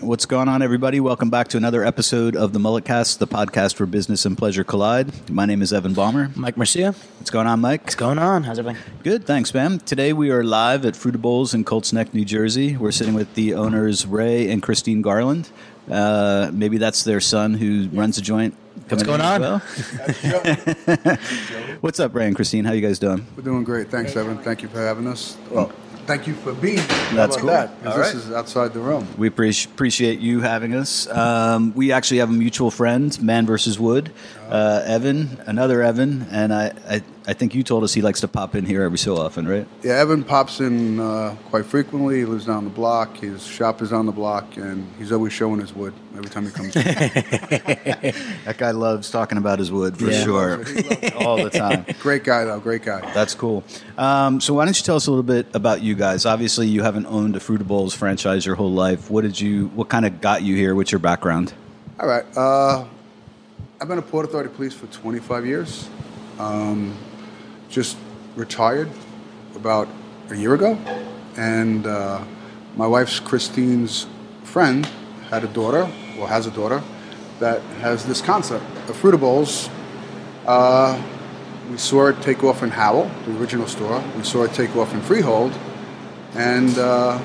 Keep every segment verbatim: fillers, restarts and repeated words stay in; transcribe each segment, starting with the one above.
What's going on, everybody? Welcome back to another episode of the Mulletcast, the podcast where business and pleasure collide. My name is Evan Baumer. Mike Marcia. What's going on, Mike? What's going on? How's everything? Good, thanks, man. Today we are live at Frutta Bowls in Colts Neck, New Jersey. We're sitting with the owners, Ray and Christine Garland. Uh, maybe that's their son who yeah. runs the joint. What's going on? Well. What's up, Ray and Christine? How you guys doing? We're doing great. Thanks, Evan. Thank you for having us. Well, thank you for being here. That's cool. That, this right. is outside the room. We pre- appreciate you having us. Um, we actually have a mutual friend, Man versus. Wood, uh, Evan, another Evan, and I, I, I think you told us he likes to pop in here every so often, right? Yeah, Evan pops in uh, quite frequently. He lives down the block. His shop is on the block, and he's always showing his wood every time he comes in. That guy loves talking about his wood, for yeah. sure. He loves it. All the time. Great guy, though. Great guy. That's cool. Um, so why don't you tell us a little bit about you guys? Obviously, you haven't owned a Frutta Bowls franchise your whole life. What did you? What kind of got you here? What's your background? All right. Uh, I've been a Port Authority police for twenty-five years. Um, just retired about a year ago. And uh, my wife's Christine's friend had a daughter, or has a daughter, that has this concept of Frutta Bowls. Uh, we saw it take off in Howell, the original store. We saw it take off in Freehold. And uh,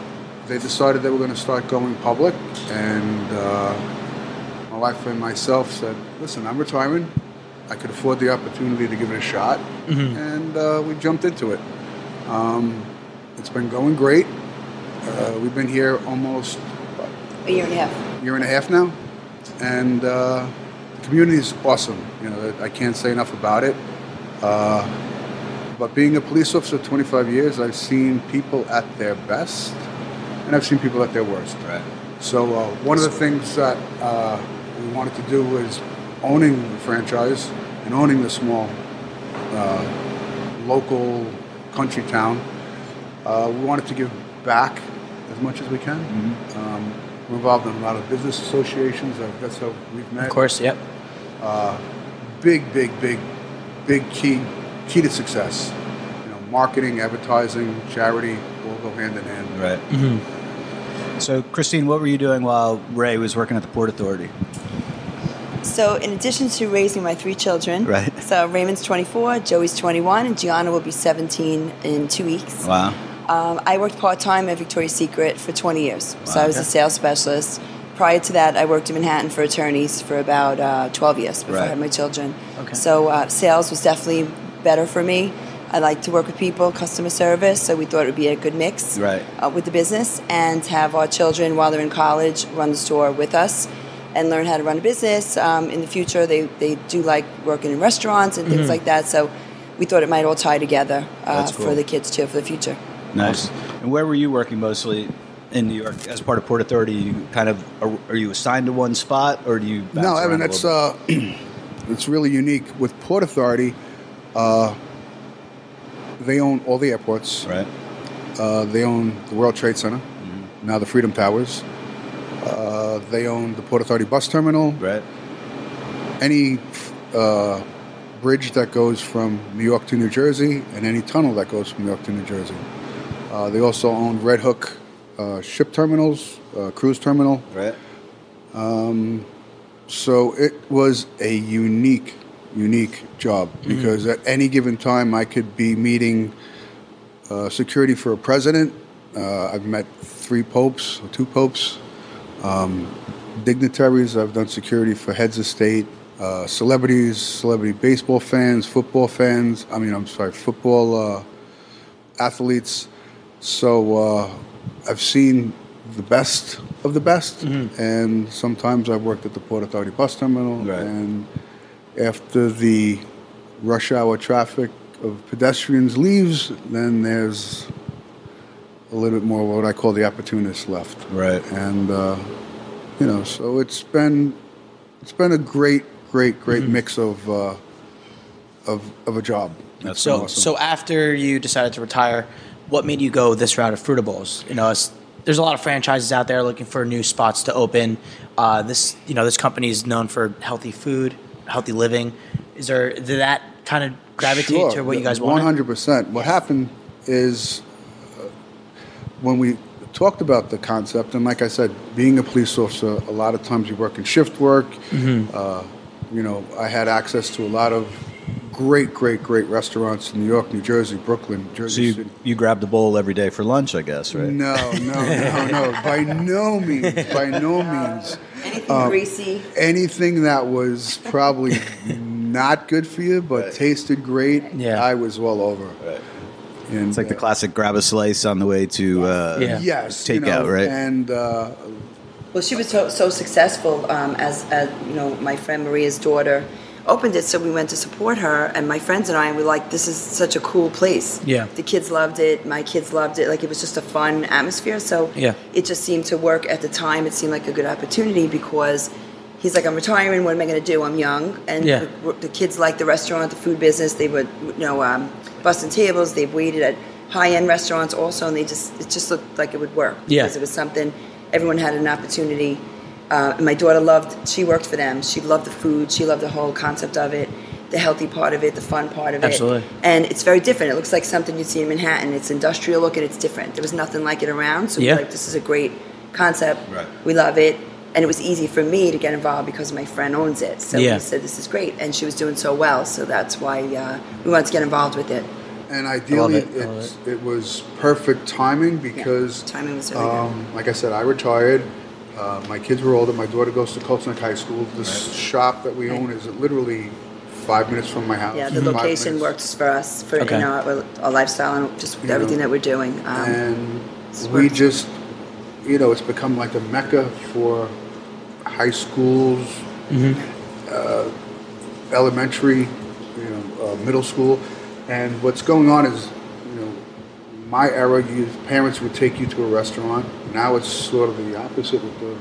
they decided they were going to start going public. And uh, my wife and myself said, listen, I'm retiring. I could afford the opportunity to give it a shot. Mm-hmm. And uh, we jumped into it. Um, it's been going great. Uh, we've been here almost what, a year and a half. Year and a half now. And uh, the community is awesome. You know, I can't say enough about it. Uh, but being a police officer twenty-five years, I've seen people at their best, and I've seen people at their worst. Right. So uh, one of the things that uh, we wanted to do was owning the franchise and owning the small uh, local country town. Uh, we wanted to give back as much as we can. Mm-hmm. Um, we're involved in a lot of business associations. That's how we've met. Of course, yep. Uh, big, big, big. Big key, key to success. You know, marketing, advertising, charity, all go hand in hand. Right. Mm-hmm. So, Christine, what were you doing while Ray was working at the Port Authority? So, in addition to raising my three children, right. So Raymond's twenty-four, Joey's twenty-one, and Gianna will be seventeen in two weeks. Wow. Um, I worked part-time at Victoria's Secret for twenty years. Wow. So I was a sales specialist. Prior to that, I worked in Manhattan for attorneys for about uh, twelve years before right. I had my children. Okay. So uh, sales was definitely better for me. I like to work with people, customer service, so we thought it would be a good mix right. uh, with the business, and have our children, while they're in college, run the store with us and learn how to run a business. Um, in the future, they, they do like working in restaurants and things mm-hmm. like that, so we thought it might all tie together uh, cool. for the kids, too, for the future. Nice. And where were you working mostly? In New York, as part of Port Authority, you kind of are, are you assigned to one spot, or do you? Bounce no, I mean it's uh, it's really unique with Port Authority. Uh, they own all the airports. Right. Uh, they own the World Trade Center, mm-hmm. now the Freedom Towers. Uh, they own the Port Authority bus terminal. Right. Any uh, bridge that goes from New York to New Jersey, and any tunnel that goes from New York to New Jersey. Uh, they also own Red Hook. Uh, ship terminals, uh, cruise terminal. Right. Um, so it was a unique, unique job because mm-hmm. at any given time I could be meeting uh, security for a president. Uh, I've met three popes, or two popes, um, dignitaries. I've done security for heads of state, uh, celebrities, celebrity baseball fans, football fans. I mean, I'm sorry, football uh, athletes. So... Uh, I've seen the best of the best, mm-hmm. and sometimes I've worked at the Port Authority bus terminal, right. and after the rush hour traffic of pedestrians leaves, then there's a little bit more what I call the opportunists left. Right. And, uh, you know, so it's been it's been a great, great, great mm-hmm. mix of, uh, of, of a job. That's so, awesome. So after you decided to retire... What made you go this route of Frutta Bowls? You know, it's, there's a lot of franchises out there looking for new spots to open. Uh, this, you know, this company is known for healthy food, healthy living. Is there did that kind of gravitate sure. to what you guys wanted? one hundred percent. What happened is uh, when we talked about the concept. And like I said, being a police officer, a lot of times you work in shift work. Mm-hmm. Uh, you know, I had access to a lot of great, great, great restaurants in New York, New Jersey, Brooklyn, Jersey so you, City. You grabbed a bowl every day for lunch, I guess, right? No, no, no, no. By no means. By no means. Anything um, greasy. Anything that was probably not good for you, but right. tasted great. Yeah. I was all over. Right. And it's like uh, the classic grab a slice on the way to uh, yeah. yes, takeout, you know, right? And uh, well, she was so, so successful um, as, as, you know, my friend Maria's daughter opened it, so we went to support her, and my friends and I were like, this is such a cool place. Yeah. The kids loved it. My kids loved it. Like, it was just a fun atmosphere, so yeah. it just seemed to work at the time. It seemed like a good opportunity because he's like, I'm retiring. What am I going to do? I'm young. And yeah. the, the kids liked the restaurant, the food business. They were, you know, um, busting tables. They've waited at high-end restaurants also, and they just it just looked like it would work. Yeah. Because it was something everyone had an opportunity. Uh, and my daughter loved, she worked for them. She loved the food. She loved the whole concept of it, the healthy part of it, the fun part of it. Absolutely. And it's very different. It looks like something you'd see in Manhattan. It's industrial looking. It's different. There was nothing like it around. So yeah. we're like, this is a great concept. Right. We love it. And it was easy for me to get involved because my friend owns it. So yeah. he said, this is great. And she was doing so well. So that's why uh, we wanted to get involved with it. And ideally, it. It's, it. it was perfect timing because, yeah. timing was really um, good. Like I said, I retired. Uh, my kids were older. My daughter goes to Colts Neck High School. This right. shop that we right. own is literally five minutes from my house. Yeah, the mm-hmm. location works for us, for okay. you know, our, our lifestyle and just you everything know. that we're doing. Um, and we just, you know, it's become like a mecca for high schools, mm-hmm. uh, elementary, you know, uh, middle school. And what's going on is, you know, my era, you, parents would take you to a restaurant. Now it's sort of the opposite with the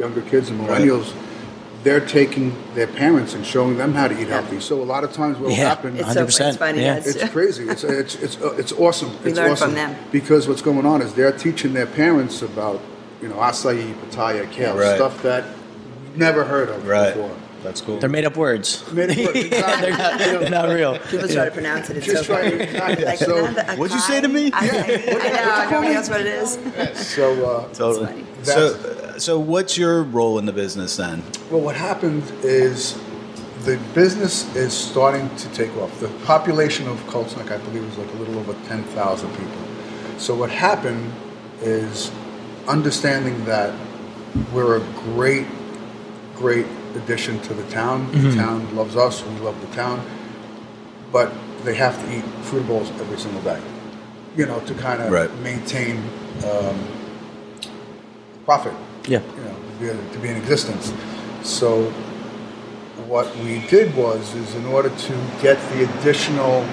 younger kids and millennials. Right. They're taking their parents and showing them how to eat yeah. healthy. So a lot of times what will yeah. happen... It's one hundred percent. So, it's funny. Yeah. It's crazy. It's it's it's, uh, it's awesome. We it's learn awesome from them. Because what's going on is they're teaching their parents about, you know, acai, pitaya, kale, yeah, right. stuff that you've never heard of right. before. That's cool. They're made up words. Made up words. Exactly. They're not, they're not real. People yeah. try to pronounce it. It's just so try exactly. like, so, what'd you say to me? I, yeah. I, I know. Nobody knows what it is. Yeah. So, uh, totally. That's, so, so what's your role in the business then? Well, what happened is the business is starting to take off. The population of Colts Neck, I believe, is like a little over ten thousand people. So what happened is understanding that we're a great, great addition to the town. Mm-hmm. The town loves us. We love the town. But they have to eat Frutta Bowls every single day, you know, to kind of right. maintain um, profit, yeah, you know, to be, to be in existence. So what we did was, is in order to get the additional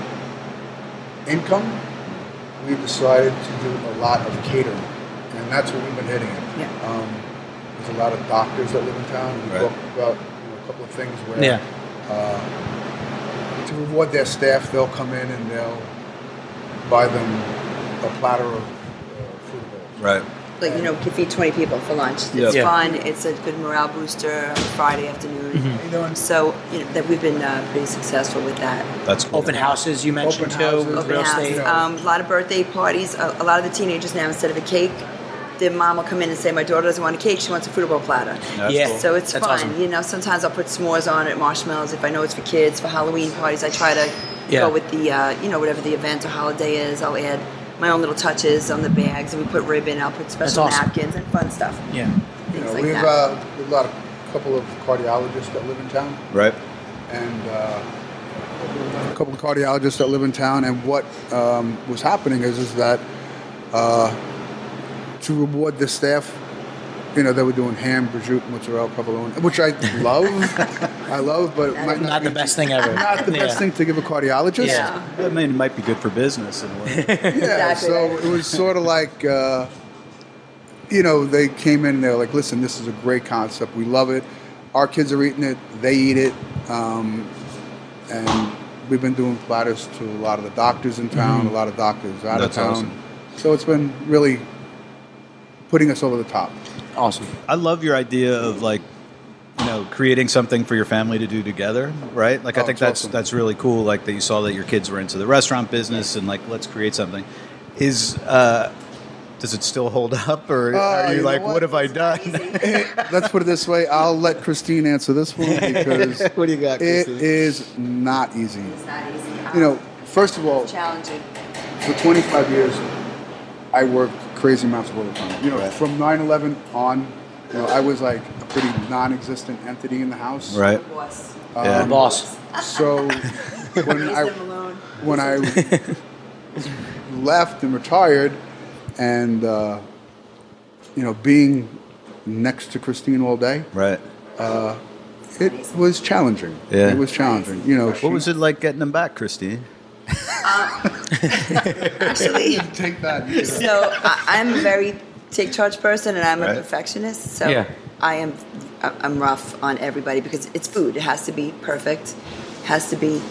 income, we decided to do a lot of catering. And that's what we've been hitting it. Yeah. Um, There's a lot of doctors that live in town. We right. talked about, you know, a couple of things where yeah. uh, to reward their staff, they'll come in and they'll buy them a platter of uh, Frutta Bowls. Right. Like, you know, can feed twenty people for lunch. It's yep. yeah. fun. It's a good morale booster on Friday afternoon. Mm-hmm. You know, so you know that we've been uh, pretty successful with that. That's cool. Open houses you mentioned too. Open real estate. Um, a lot of birthday parties. A, a lot of the teenagers now, instead of a cake, their mom will come in and say, my daughter doesn't want a cake, she wants a Frutta Bowl platter. That's yeah, cool. So it's That's fun. Awesome. You know, sometimes I'll put s'mores on it, marshmallows, if I know it's for kids, for Halloween parties. I try to yeah. go with the, uh, you know, whatever the event or holiday is. I'll add my own little touches on the bags, and we put ribbon, I'll put special awesome. napkins and fun stuff. Yeah. Things you know, like we have uh, a lot of, couple of cardiologists that live in town. Right. And uh, a couple of cardiologists that live in town, and what um, was happening is, is that uh, to reward the staff, you know, they were doing ham, prosciutto, mozzarella, provolone, which I love. I love, but it might not, not be the best thing ever. Not the yeah. best thing to give a cardiologist. Yeah, I mean, it might be good for business in a way. Yeah, exactly. So it was sort of like, uh, you know, they came in and they're like, listen, this is a great concept. We love it. Our kids are eating it. They eat it. Um, and we've been doing platters to a lot of the doctors in town, mm-hmm. a lot of doctors out That's of town. Awesome. So it's been really putting us over the top. Awesome. I love your idea of, like, you know, creating something for your family to do together, right? Like, oh, I think that's awesome. That's really cool, like, that you saw that your kids were into the restaurant business and, like, let's create something. Is uh, does it still hold up, or uh, are you, you like, what? what have I done? Let's put it this way. I'll let Christine answer this one because what do you got, Christine? It is not easy. It's not easy. You know, first of all, challenging. For twenty-five years, I worked crazy amounts of overtime. You know, right. From nine eleven on, you know, I was like a pretty non-existent entity in the house. Right. The boss. Um, yeah. The boss. So when I when I left and retired, and uh, you know, being next to Christine all day. Right. Uh, it was challenging. Yeah. It was challenging. You know. What she, was it like getting them back, Christine? Uh, actually, take that. You know. So I, I'm a very take charge person, and I'm right. a perfectionist. So yeah. I am. I'm rough on everybody because it's food. It has to be perfect. Has to be.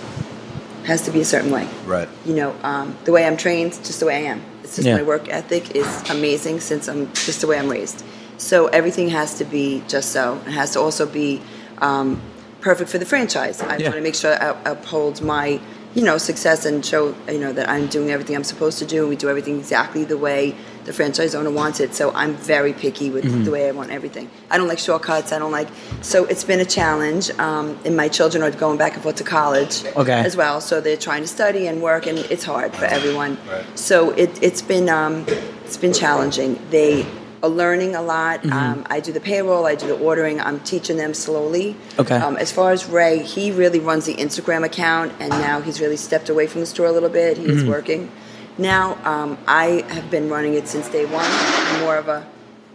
Has to be a certain way. Right. You know, um, the way I'm trained, just the way I am. It's just yeah. my work ethic is amazing since I'm just the way I'm raised. So everything has to be just so. It has to also be um, perfect for the franchise. I yeah. want to make sure I uphold my, you know, success and show, you know, that I'm doing everything I'm supposed to do, and we do everything exactly the way the franchise owner wants it. So I'm very picky with mm-hmm. the way I want everything. I don't like shortcuts. I don't like, so it's been a challenge. Um, and my children are going back and forth to college okay. as well. So they're trying to study and work, and it's hard for everyone. Right. So it, it's been, um, it's been challenging. They are learning a lot. Mm-hmm. Um, I do the payroll. I do the ordering. I'm teaching them slowly. Okay. Um, as far as Ray, he really runs the Instagram account, and now he's really stepped away from the store a little bit. He's mm-hmm. working. Now um, I have been running it since day one. I'm more of a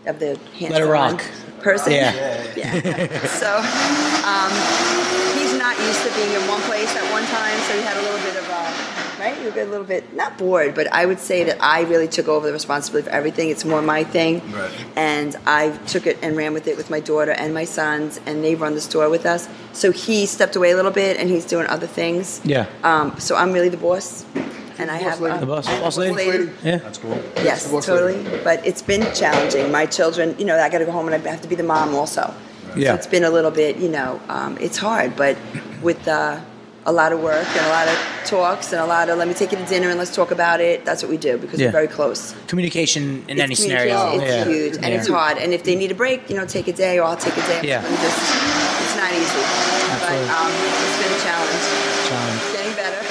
of the hands-on person. Yeah. yeah. yeah. So um, he's not used to being in one place at one time, so he had a little bit of uh, right. You get a little bit not bored, but I would say that I really took over the responsibility for everything. It's more my thing, right. and I took it and ran with it with my daughter and my sons, and they run the store with us. So he stepped away a little bit, and he's doing other things. Yeah. Um, so I'm really the boss. And I have um, the boss, boss lady. lady. Yeah, that's cool. Yes, totally. Lady. But it's been challenging. My children, you know, I got to go home, and I have to be the mom also. Right. Yeah, so it's been a little bit, you know, um, it's hard. But with uh, a lot of work and a lot of talks and a lot of let me take you to dinner and let's talk about it. That's what we do because yeah. we're very close. Communication in it's any scenario. It's yeah. huge and yeah. it's hard. And if they need a break, you know, take a day, or I'll take a day. Yeah, and just, it's not easy. Absolutely. But um, it's been a challenge. Challenge. Getting better.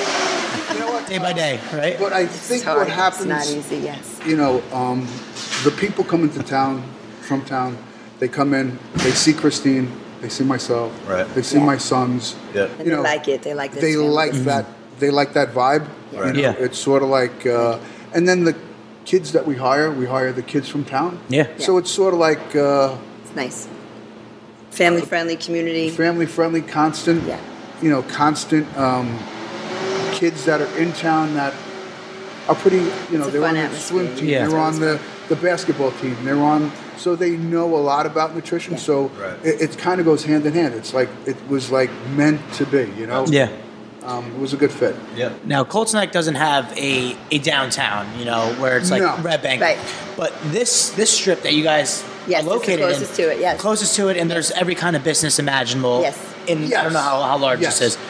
Day by day, right? But I think Sorry, what happens, it's not easy, yes. you know, um, the people come into town, from town, they come in, they see Christine, they see myself, right. they see yeah. my sons. Yeah. And you they know, like it. They like this. They family. like mm-hmm. that. They like that vibe. Yeah. Right. You know, yeah. It's sort of like, uh, and then the kids that we hire, we hire the kids from town. Yeah. yeah. So it's sort of like. Uh, it's nice. Family friendly community. Family friendly, constant. Yeah. You know, constant. Um, kids that are in town that are pretty, you know, they're on the swim team, yeah. they're on the, the basketball team, they're on, so they know a lot about nutrition, yeah. so right. it, it kind of goes hand in hand. It's like, it was like meant to be, you know? Yeah. Um, it was a good fit. Yeah. Now, Colts Neck doesn't have a, a downtown, you know, where it's like no. Red Bank. Right. But this, this strip that you guys yes, are located in. Yes, closest to it, yes. Closest to it, and there's every kind of business imaginable. Yes. In, yes. I don't know how, how large yes. this is.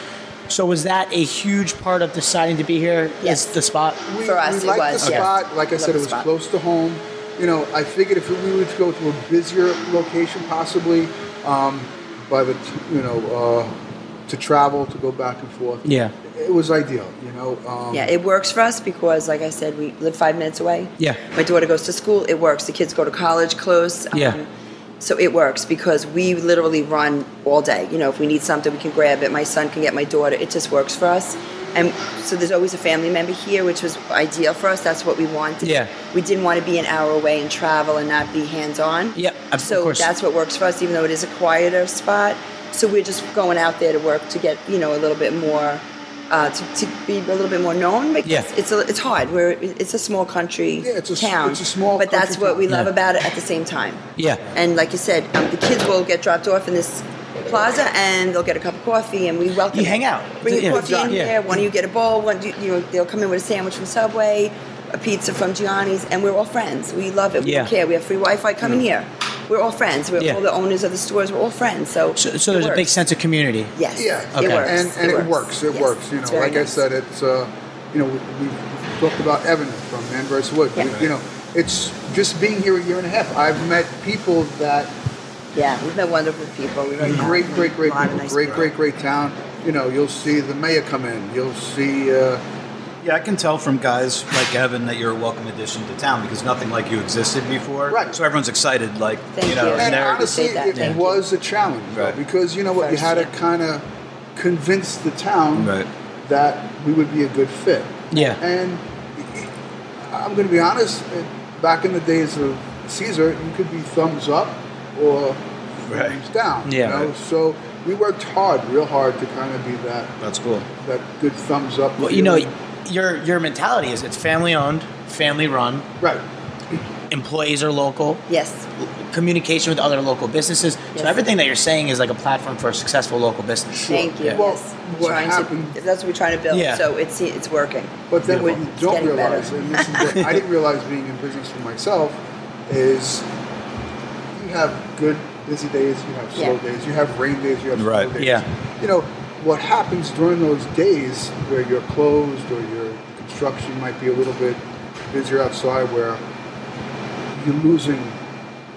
So was that a huge part of deciding to be here? Yes. Is the spot? We, For us, we it was. The spot. Yeah. Like I, I said, it was spot. close to home. You know, I figured if we would go to a busier location, possibly, um, by the, you know, uh, to travel, to go back and forth. Yeah. It was ideal, you know. Um, yeah, it works for us because, like I said, we live five minutes away. Yeah. My daughter goes to school. It works. The kids go to college close. Um, yeah. So it works because we literally run all day. You know, if we need something, we can grab it. My son can get my daughter. It just works for us. And so there's always a family member here, which was ideal for us. That's what we wanted. Yeah. We didn't want to be an hour away and travel and not be hands-on. Yeah, of So course. That's what works for us, even though it is a quieter spot. So we're just going out there to work to get, you know, a little bit more, uh, to, to be a little bit more known because yeah. it's a, it's hard. We're it's a small country yeah, it's a, town, it's a small but that's what we love yeah. about it. At the same time, yeah. And like you said, um, the kids will get dropped off in this plaza and they'll get a cup of coffee and we welcome. You hang out, bring your yeah. coffee yeah. in yeah. there. One of you get a bowl. One you, you know, they'll come in with a sandwich from Subway, a pizza from Gianni's, and we're all friends. We love it. We yeah. don't care. We have free Wi-Fi. Come in yeah. here. We're all friends. We're yeah. all the owners of the stores. We're all friends. So, so, so there's works. a big sense of community. Yes. Yeah. Okay. It works. And, and it works. It works. It yes. works. You know, like nice. I said, it's uh, you know, we, we talked about Evan from Man versus. Wood. Yeah. We, you know, it's just being here a year and a half. I've met people that. Yeah, we've met wonderful people. We've met great, great, great, great, great, great, great town. You know, you'll see the mayor come in. You'll see. Uh, yeah, I can tell from guys like Evan that you're a welcome addition to town because nothing like you existed before. Right. So everyone's excited. Like, Thank you know, you. And, and honestly, it yeah. was a challenge right. though, because you know what, First, you had to yeah. kind of convince the town right. that we would be a good fit. Yeah. And I'm going to be honest. Back in the days of Caesar, you could be thumbs up or right. thumbs down. Yeah. You know? Right. So we worked hard, real hard, to kind of be that. That's cool. That good thumbs up. Well, you know, your your mentality is it's family owned, family run. Right. Employees are local. Yes. Communication with other local businesses. Yes. So everything that you're saying is like a platform for a successful local business. Sure. Thank you. Yeah. Well, yes. what happened, to, that's what we're trying to build. Yeah. So it's it's working. But then Beautiful. what you don't realize, better. and this is what I didn't realize being in business for myself, is you have good busy days, you have slow yeah. days, you have rain days, you have slow right. days. Yeah. You know, what happens during those days where you're closed or your construction might be a little bit busier outside where you're losing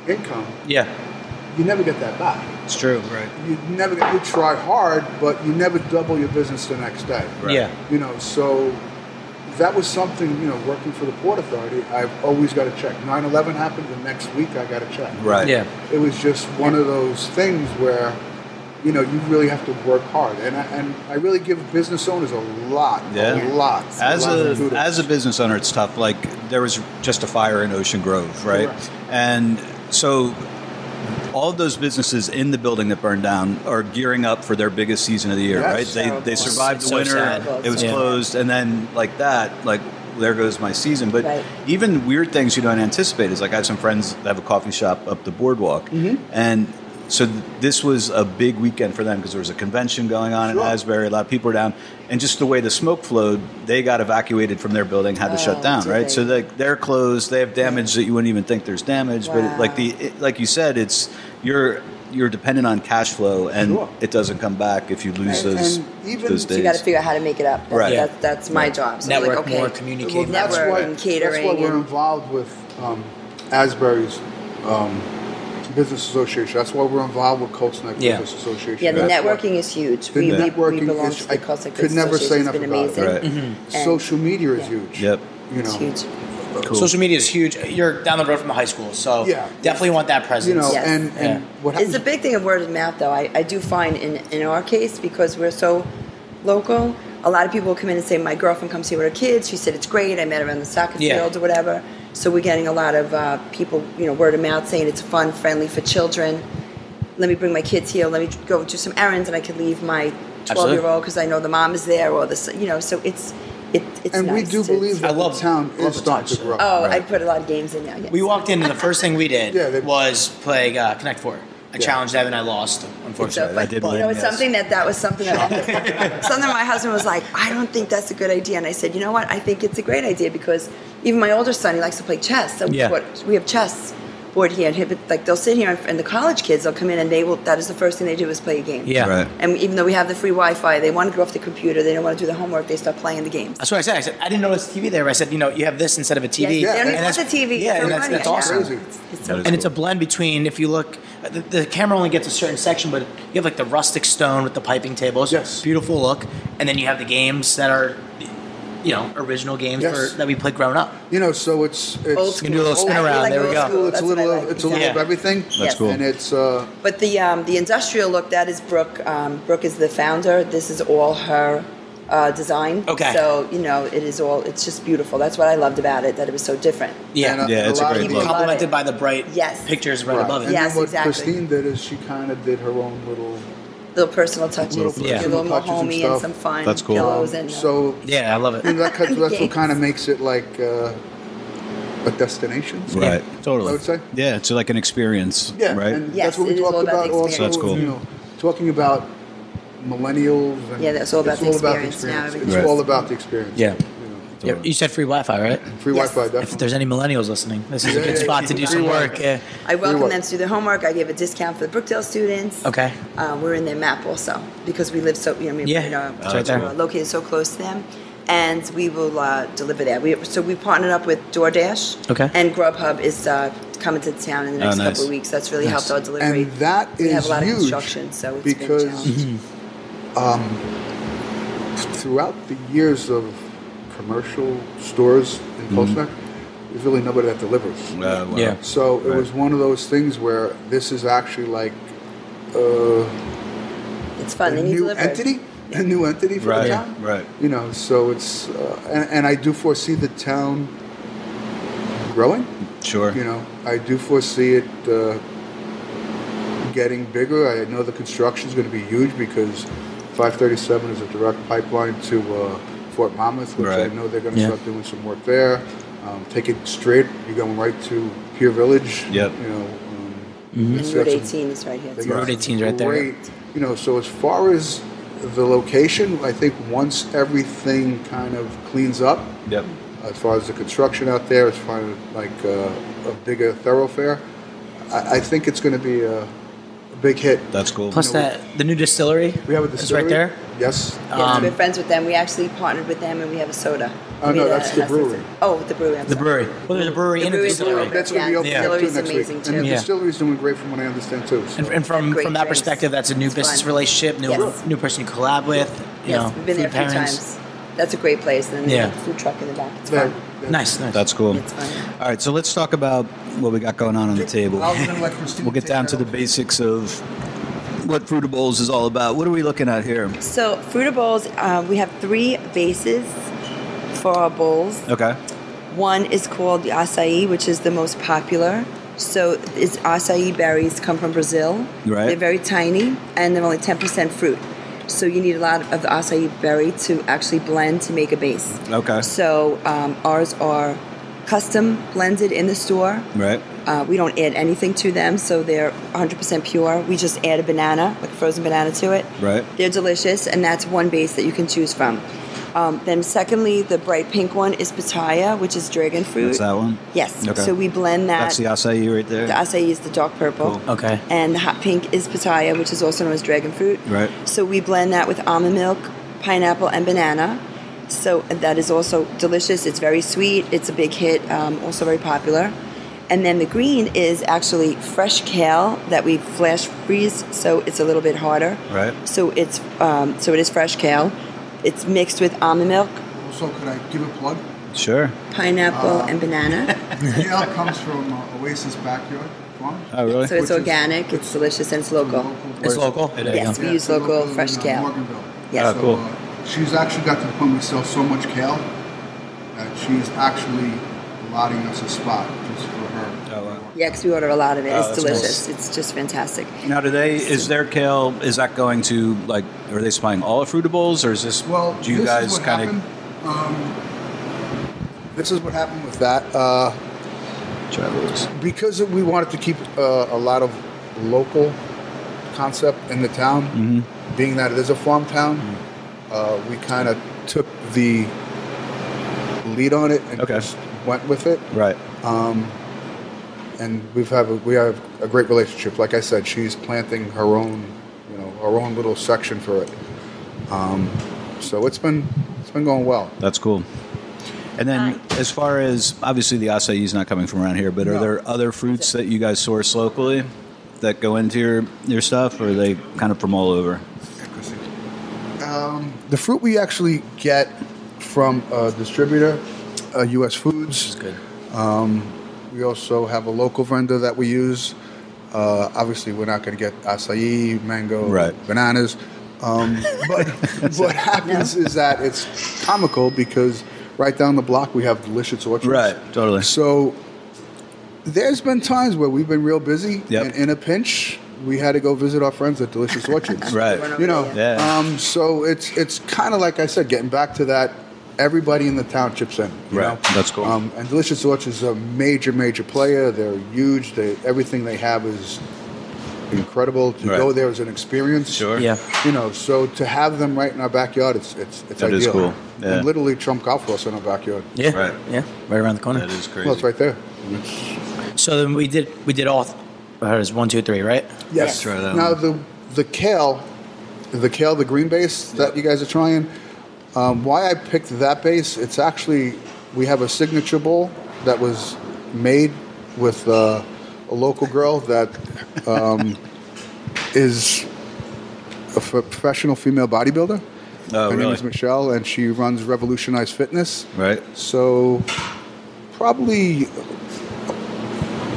income, yeah, you never get that back. It's true, right? You never get, you try hard, but you never double your business the next day. Right? Yeah, you know. So that was something, you know, working for the Port Authority, I've always got to check. nine eleven happened the next week. I got to check. Right. Yeah. It was just one of those things where, you know, you really have to work hard, and I, and I really give business owners a lot, yeah. a lot. As a, a lot as a business owner, it's tough. Like there was just a fire in Ocean Grove, right? Correct. And so all of those businesses in the building that burned down are gearing up for their biggest season of the year, yes. right? They so they survived the winter. So it was yeah. closed, and then like that, like. There goes my season. But right. even weird things you don't anticipate is like I have some friends that have a coffee shop up the boardwalk, mm-hmm. and so th- this was a big weekend for them because there was a convention going on sure. in Asbury. A lot of people were down, and just the way the smoke flowed, they got evacuated from their building, had oh, to shut down. Right, they? so like they're closed. They have damage that you wouldn't even think there's damage. Wow. But it, like the it, like you said, it's you're you're dependent on cash flow, and sure. it doesn't come back if you lose right. those. And even those days. So you got to figure out how to make it up. That's, right. that's, that's my right. job. So network, like, okay, more communicate. Well, that's why and catering. That's why we're involved with um, Asbury's um, Business Association. That's why we're involved with Colts Neck yeah. Business Association. Yeah, the that's networking is huge. We, we, we belong to the Colts Neck Business Association. It's been amazing. Right. Mm-hmm. Social media is yeah. huge. Yep. You know. It's huge. Cool. Social media is huge. You're down the road from the high school, so yeah. definitely want that presence. You know, yes. and, and yeah. what happens- it's a big thing of word of mouth, though. I, I do find in, in our case, because we're so local, a lot of people come in and say, my girlfriend comes here with her kids. She said it's great. I met her on the soccer yeah. field or whatever. So we're getting a lot of uh, people, you know, word of mouth saying it's fun, friendly for children. Let me bring my kids here. Let me go do some errands, and I can leave my twelve-year-old because I know the mom is there or the, you know, so it's... It, it's and nice we do believe that I love, the town love is starting to grow. Oh, right. I put a lot of games in there. Yes. We walked in and the first thing we did yeah, they, was play uh, Connect Four. I yeah. challenged Evan. I lost. Unfortunately, so I did. But, win, you know, it's yes. something that that was something that something my husband was like, I don't think that's a good idea, and I said, you know what? I think it's a great idea because even my older son, he likes to play chess. So yeah. what, we have chess board here, and he, like they'll sit here, and, and the college kids, they'll come in and they will. That is the first thing they do is play a game. Yeah, right. And even though we have the free Wi-Fi, they want to go off the computer. They don't want to do the homework. They start playing the games. That's what I said. I said I didn't notice T V there. I said, you know, you have this instead of a T V. Yeah, yeah. They don't have the T V. Yeah, and that's, that's awesome. Yeah. It's, it's that and cool. it's a blend between if you look. The, the camera only gets a certain section, but you have like the rustic stone with the piping tables. Yes. Beautiful look. And then you have the games that are, you know, original games yes. for, that we played growing up. You know, so it's... it's old school. You can do a little spin around. Like there we go. School, it's, a little, like. it's a little yeah. of everything. That's yes. cool. And it's... Uh, but the um, the industrial look, that is Brooke. Um, Brooke is the founder. This is all her uh, design. Okay. So, you know, it is all... It's just beautiful. That's what I loved about it, that it was so different. Yeah, and, uh, yeah, it's a, a great look. Complemented by the bright yes. pictures right, right above it. And yes, then what exactly. Christine did is she kind of did her own little... Little personal touches, little, yeah. little more homey and, and some fun that's cool. pillows and uh, so yeah, I love it. And that kind of, that's what kind of makes it like uh, a destination, right? Yeah. Totally, I would say. Yeah, it's like an experience, yeah. right? And yes, that's what we talked about. about also, so that's cool. You know, talking about millennials. And yeah, that's all about it's the all experience. About the experience. Now, it's right. all about the experience. Yeah. Yeah, you said free Wi-Fi, right? Free yes. Wi-Fi, definitely. If there's any millennials listening, this is yeah, a good yeah, spot yeah, to do some work. Yeah. I welcome them to do their homework. I give a discount for the Brookdale students. Okay. Uh, we're in their map also because we live so, you know, we, yeah. you know, right we're located so close to them. and we will uh, deliver there. We, so we partnered up with DoorDash, okay. and Grubhub is uh, coming to town in the next oh, nice. couple of weeks. That's really nice. helped our delivery. And that we is have a lot huge of instruction, so it's because been a challenge. Mm-hmm. um, throughout the years of commercial stores in mm-hmm. Colts Neck, there's really nobody that delivers. Uh, well, yeah. So right. it was one of those things where this is actually like uh, it's fun. a new entity, a new entity for right. the town. Right. You know, so it's uh, and, and I do foresee the town growing. Sure. You know, I do foresee it uh, getting bigger. I know the construction is going to be huge because five thirty-seven is a direct pipeline to uh, Fort Monmouth, which right. I know they're going to yeah. start doing some work there. Um, take it straight. You're going right to Pier Village. Yep. You know, um, mm-hmm. Route eighteen some, is right here. Route eighteen is right there. You know, so as far as the location, I think once everything kind of cleans up, yep. as far as the construction out there, as far as like uh, a bigger thoroughfare, I, I think it's going to be a, a big hit. That's cool. Plus you know, that we, the new distillery. We have a distillery. It's right there. Yes. Um, yes, we're friends with them. We actually partnered with them, and we have a soda. Oh, no, that's the brewery. Oh, the brewery. I'm the sorry. brewery. Well, there's a brewery in the distillery. That's going to be open up to next week. And the yeah. distillery's doing great from what I understand, too. So. And, and from, from that drinks. perspective, that's a new it's business fun. relationship, new yes. new person you collab with. You yes, know, we've been there a few times. That's a great place. And then yeah. the food truck in the back. It's yeah. fun. That's nice, nice. That's cool. It's fun. All right, so let's talk about what we got going on on the table. We'll get down to the basics of what Frutta Bowls is all about. What are we looking at here? So Frutta Bowls, uh, we have three vases for our bowls. Okay. One is called the acai, which is the most popular. So it's acai berries come from Brazil. Right. They're very tiny, and they're only ten percent fruit. So you need a lot of the acai berry to actually blend to make a base. Okay. So um, ours are custom blended in the store. Right. Uh, we don't add anything to them, so they're one hundred percent pure. We just add a banana, like a frozen banana to it. Right. They're delicious, and that's one base that you can choose from. Um, then secondly, the bright pink one is pitaya, which is dragon fruit. That's that one? Yes. Okay. So we blend that. That's the acai right there? The acai is the dark purple. Cool. Okay. And the hot pink is pitaya, which is also known as dragon fruit. Right. So we blend that with almond milk, pineapple, and banana. So that is also delicious. It's very sweet. It's a big hit. Um, also very popular. And then the green is actually fresh kale that we flash freeze, so it's a little bit harder. Right. So it's um, so it is fresh kale. It's mixed with almond milk. So could I give a plug? Sure. Pineapple uh, and banana. Kale comes from uh, Oasis Backyard Farm. Oh, really? So it's Which organic, is, it's delicious, and it's local. It's local? It's local? Yes, we yeah, use local, local fresh in, uh, kale. Morganville. Yes. Oh, cool. So, uh, she's actually got to the point we sell so much kale that she's actually allotting us a spot just for her. Oh, wow. Yeah, because we order a lot of it. Oh, it's delicious. Nice. It's just fantastic. Now, do they, is their kale, is that going to, like, are they supplying all of Frutta Bowls, or is this, well, do you guys kind of... Um, this is what happened with that. Uh, Travelers. Because we wanted to keep uh, a lot of local concept in the town, mm-hmm. being that it is a farm town, mm-hmm. uh, we kind of took the lead on it and okay. just went with it. Right. Um, and we've have a, we have a great relationship. Like I said, she's planting her own, you know, her own little section for it. Um, so it's been it's been going well. That's cool. And then Hi. as far as obviously the acai is not coming from around here, but are no. there other fruits that you guys source locally that go into your your stuff, or are they kind of from all over? Um, the fruit we actually get from a distributor, uh, U S Foods. That's good. Um, we also have a local vendor that we use. Uh, obviously, we're not going to get acai, mango, right. bananas. Um, but what happens yeah. is that it's comical because right down the block we have Delicious Orchards. Right, totally. So there's been times where we've been real busy, yep. and in a pinch, we had to go visit our friends at Delicious Orchards. Right. You know, yeah. um, so it's it's kind of like I said, getting back to that. Everybody in the town chips in. You right, know? That's cool. Um, and Delicious Orchards is a major, major player. They're huge. They, everything they have is incredible. To right. go there is an experience. Sure. Yeah. You know, so to have them right in our backyard, it's it's it's that ideal. That is cool. Yeah. And literally Trump golf course in our backyard. Yeah. Right. Yeah. Right around the corner. That is crazy. Well, it's right there. It's, so then we did we did all. It was one, two, three, right? Yes. Let's try that now one. the the kale, the kale, the green base that yeah. you guys are trying. Um, why I picked that base, it's actually, we have a signature bowl that was made with uh, a local girl that um, is a f- professional female bodybuilder. Oh, Her really? name is Michelle, and she runs Revolutionized Fitness. Right. So probably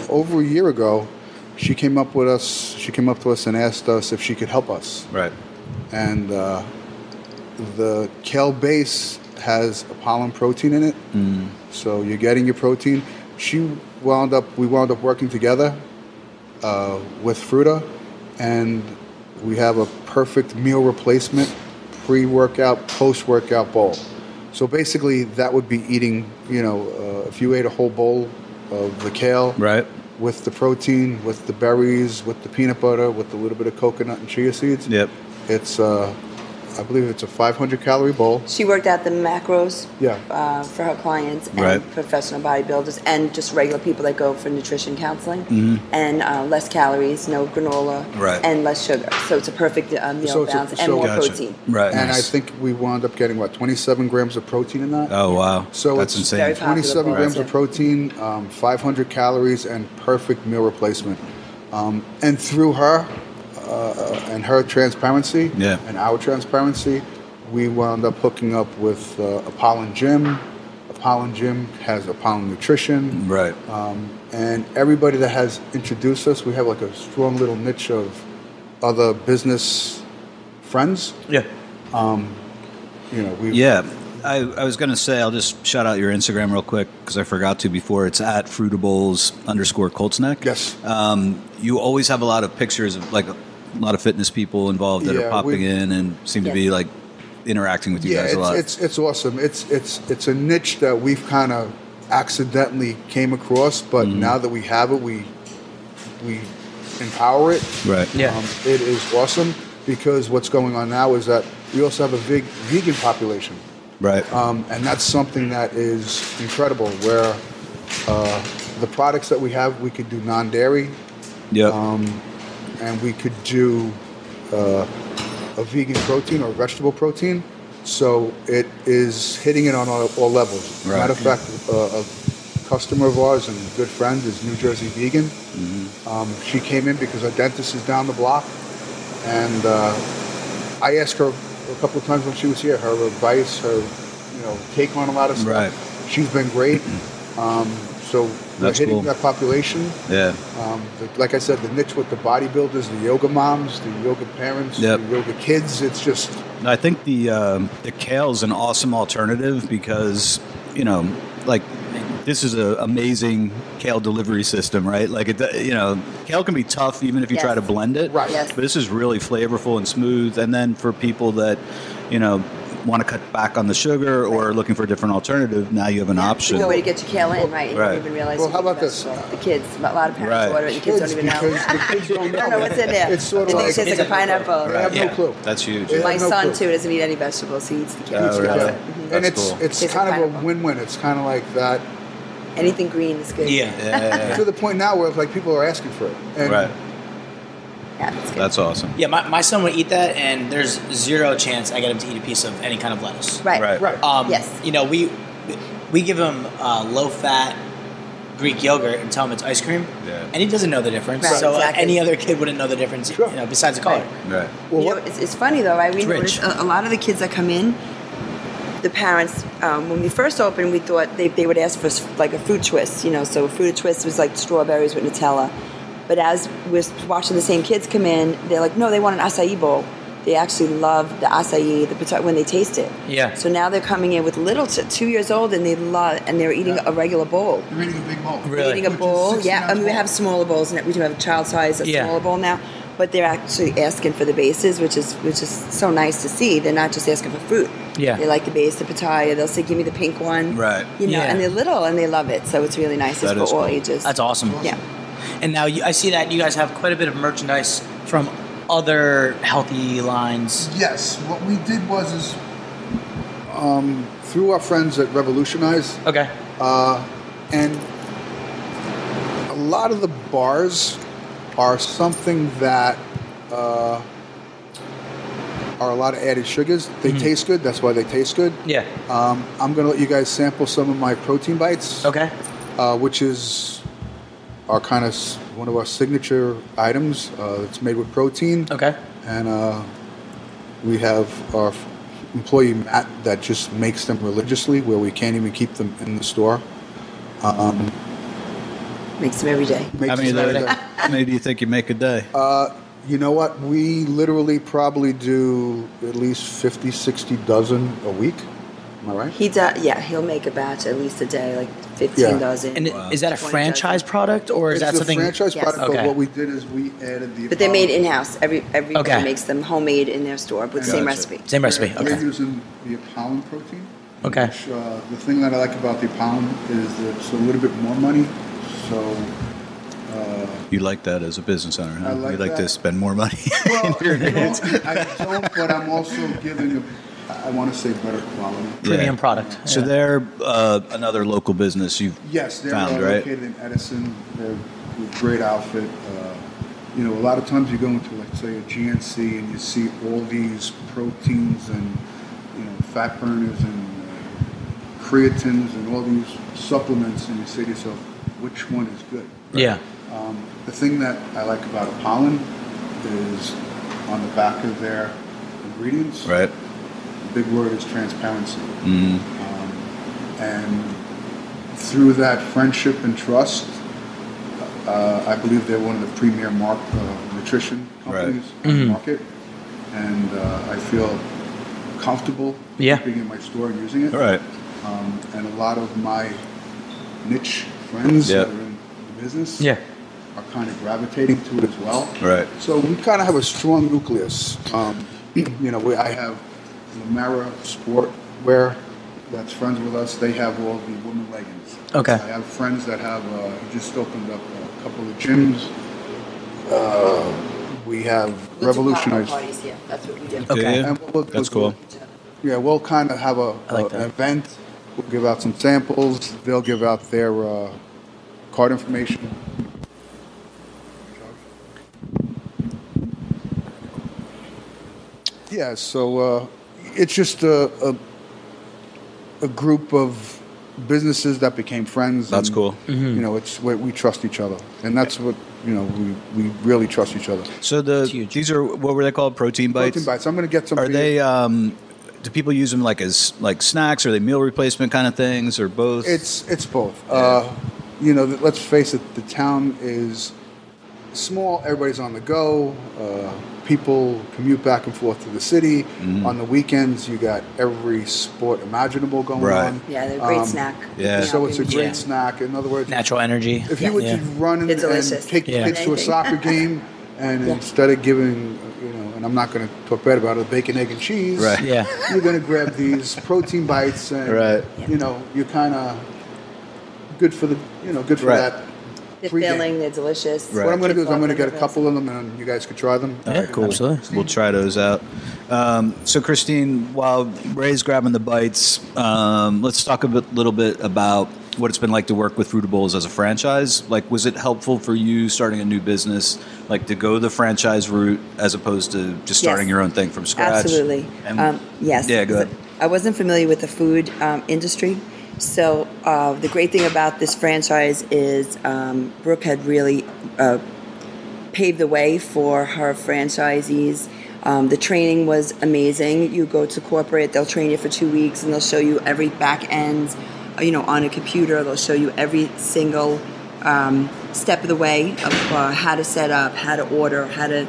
over a year ago, she came up with us. She came up to us and asked us if she could help us. Right. And uh, the kale base has Apollon protein in it, mm. so you're getting your protein. She wound up. We wound up working together uh, with Frutta, and we have a perfect meal replacement, pre-workout, post-workout bowl. So basically, that would be eating. You know, uh, if you ate a whole bowl of the kale, right, with the protein, with the berries, with the peanut butter, with a little bit of coconut and chia seeds. Yep. It's, uh, I believe it's a five hundred calorie bowl. She worked out the macros yeah. uh, for her clients and right. professional bodybuilders and just regular people that go for nutrition counseling. Mm-hmm. And uh, less calories, no granola, right. and less sugar. So it's a perfect uh, meal so balance a, so and more gotcha. protein. Right. And nice. I think we wound up getting, what, twenty-seven grams of protein in that? Oh, wow. So that's it's insane. twenty-seven grams of protein, um, five hundred calories, and perfect meal replacement. Um, and through her... Uh, and her transparency yeah. and our transparency, we wound up hooking up with uh, Apollon Gym. Apollon Gym has Apollon Nutrition. Right. Um, and everybody that has introduced us, we have like a strong little niche of other business friends. Yeah. Um, you know, we. Yeah. I, I was going to say, I'll just shout out your Instagram real quick because I forgot to before. It's at Frutta Bowls underscore Colts Neck. Yes. Um, you always have a lot of pictures of like... a lot of fitness people involved that yeah, are popping we, in and seem yeah. to be like interacting with you yeah, guys a lot. It's, it's it's awesome. It's it's it's a niche that we've kind of accidentally came across, but mm-hmm. now that we have it, we we empower it. Right. Yeah. Um, it is awesome because what's going on now is that we also have a big vegan population. Right. Um, and that's something that is incredible. Where uh, the products that we have, we could do non-dairy. Yeah. Um, and we could do uh, a vegan protein or vegetable protein. So it is hitting it on all, all levels. As right. a matter of fact, uh, a customer of ours and a good friend is New Jersey Vegan. Mm-hmm. Um, she came in because her dentist is down the block. And uh, I asked her a couple of times when she was here, her advice, her you know take on a lot of stuff. Right. She's been great. Um, so... That's hitting cool. that population. Yeah. Um, the, like I said, the niche with the bodybuilders, the yoga moms, the yoga parents, yep. the yoga kids. It's just. I think the um, the kale is an awesome alternative because you know, like this is an amazing kale delivery system, right? Like it, you know, kale can be tough even if you yes. try to blend it. Right. Yes. But this is really flavorful and smooth. And then for people that, you know. want to cut back on the sugar or right. looking for a different alternative, now you have an yeah, option. There's no way to get your kale in, right? You right. don't even realize well, how about this? The kids, a lot of parents right. order it, the kids, kids don't even know. The kids don't know. I don't know what's in there. It's sort of like, just like a pineapple. Right. I have yeah. no clue. That's huge. Yeah. My no son, clue. too, doesn't eat any vegetables. He eats the kale. Oh, right. it. Mm-hmm. And it's cool. it's, it's kind of a win-win. It's kind of like that. Anything green is good. Yeah. yeah. To the point now where like people are asking for it. And right. Yeah, that's, that's awesome. Yeah, my, my son would eat that, and there's zero chance I get him to eat a piece of any kind of lettuce. Right, right, right. Um, yes. You know, we we give him uh, low-fat Greek yogurt and tell him it's ice cream, yeah. and he doesn't know the difference. Right, so exactly. uh, any other kid wouldn't know the difference, sure. you know, besides the color. Right. right. Well, you know, it's, it's funny though, right? We noticed a, a lot of the kids that come in. The parents, um, when we first opened, we thought they they would ask for like a fruit twist, you know. So a fruit twist was like strawberries with Nutella. But as we're watching the same kids come in, they're like, no, they want an acai bowl. They actually love the acai, the pitaya, when they taste it. Yeah. So now they're coming in with little, t- two years old, and they love, and they're eating yeah. a regular bowl. They're eating a big bowl. Really? They're eating a Which bowl, yeah. I mean, we have smaller bowls, and we do have a child size, a yeah. smaller bowl now. But they're actually asking for the bases, which is which is so nice to see. They're not just asking for fruit. Yeah. They like the base, the pitaya. They'll say, give me the pink one. Right. You know, yeah. and they're little, and they love it. So it's really nice. That it's for cool. all ages. That's awesome. Yeah. And now you, I see that you guys have quite a bit of merchandise from other healthy lines. Yes. What we did was is um, through our friends at Revolutionize. Okay. Uh, and a lot of the bars are something that uh, are a lot of added sugars. They mm-hmm. taste good. That's why they taste good. Yeah. Um, I'm going to let you guys sample some of my protein bites. Okay. Uh, which is our kind of one of our signature items. Uh, it's made with protein. Okay. And uh, we have our employee, Matt, that just makes them religiously where we can't even keep them in the store. Um, makes them every day. How many, every day. How many do you think you make a day? Uh, you know what? We literally probably do at least fifty, sixty dozen a week. Am I right? He does. Yeah, he'll make a batch at least a day, like fifteen yeah. dozen. And wow. is that a franchise dozen. product, or is it's that something? It's a franchise yes. product. Okay. But what we did is we added the. But they're made in house. Every every okay. makes them homemade in their store with the same gotcha. recipe. Same recipe. Okay. We're using the Apollon protein. Okay. Which, uh, the thing that I like about the Apollon is that it's a little bit more money. So. Uh, you like that as a business owner, huh? I like you like that. to spend more money. Well, in your you know, I don't, but I'm also giving a. I want to say better quality. Premium yeah. product. So yeah. they're uh, another local business you've yes, they're found, uh, right? located in Edison. They're a great outfit. Uh, you know, a lot of times you go into, like, say, a G N C and you see all these proteins and, you know, fat burners and uh, creatines and all these supplements, and you say to yourself, which one is good? Right? Yeah. Um, the thing that I like about Apollon is on the back of their ingredients. Right. Big word is transparency. Mm-hmm. Um, and through that friendship and trust, uh, I believe they're one of the premier mark, uh, nutrition companies right. mm-hmm. on the market. And uh, I feel comfortable yeah. being in my store and using it. All right. Um, and a lot of my niche friends yep. that are in the business yeah. are kind of gravitating to it as well. Right. So we kind of have a strong nucleus. Um, you know, we, I have... Lamara Sportwear that's friends with us. They have all the women leggings. Okay. I have friends that have uh, just opened up a couple of gyms. Uh, we have we'll revolutionized. Parties, yeah. That's what we do. Okay. okay. And we'll, that's we'll, cool. Yeah, we'll kind of have a, like a an event. We'll give out some samples. They'll give out their uh, card information. Yeah, so uh, it's just a, a a group of businesses that became friends. That's and, cool. Mm-hmm. You know, it's where we trust each other, and that's what you know. We, we really trust each other. So the these are what were they called? Protein bites. Protein bites. I'm going to get some. Are they? Um, do people use them like as like snacks? Are they meal replacement kind of things, or both? It's it's both. Yeah. Uh, you know, let's face it. The town is small. Everybody's on the go. Uh, People commute back and forth to the city. Mm-hmm. On the weekends, you got every sport imaginable going right. on. Yeah, they're a great um, snack. Yeah. So it's a great yeah. snack. In other words, natural energy. If yeah. you would yeah. just run and, and take yeah. kids to a soccer game, and yeah. instead of giving, you know, and I'm not going to talk bad about it, bacon, egg, and cheese, right. yeah. you're going to grab these protein bites, and right. you know, you're kind of good for the, you know, good for right. that. They're filling, they're delicious. Right. What I'm going to do is I'm going to get a couple of them, and you guys can try them. Yeah, right. Cool. Absolutely. We'll try those out. Um, so, Christine, while Ray's grabbing the bites, um, let's talk a bit, little bit about what it's been like to work with Frutta Bowls as a franchise. Like, was it helpful for you starting a new business, like to go the franchise route as opposed to just starting yes. your own thing from scratch? Absolutely. And, um, yes. Yeah, go ahead. I wasn't familiar with the food um, industry. So uh, the great thing about this franchise is um, Brooke had really uh, paved the way for her franchisees. Um, the training was amazing. You go to corporate, they'll train you for two weeks, and they'll show you every back end, you know, on a computer. They'll show you every single um, step of the way of uh, how to set up, how to order, how to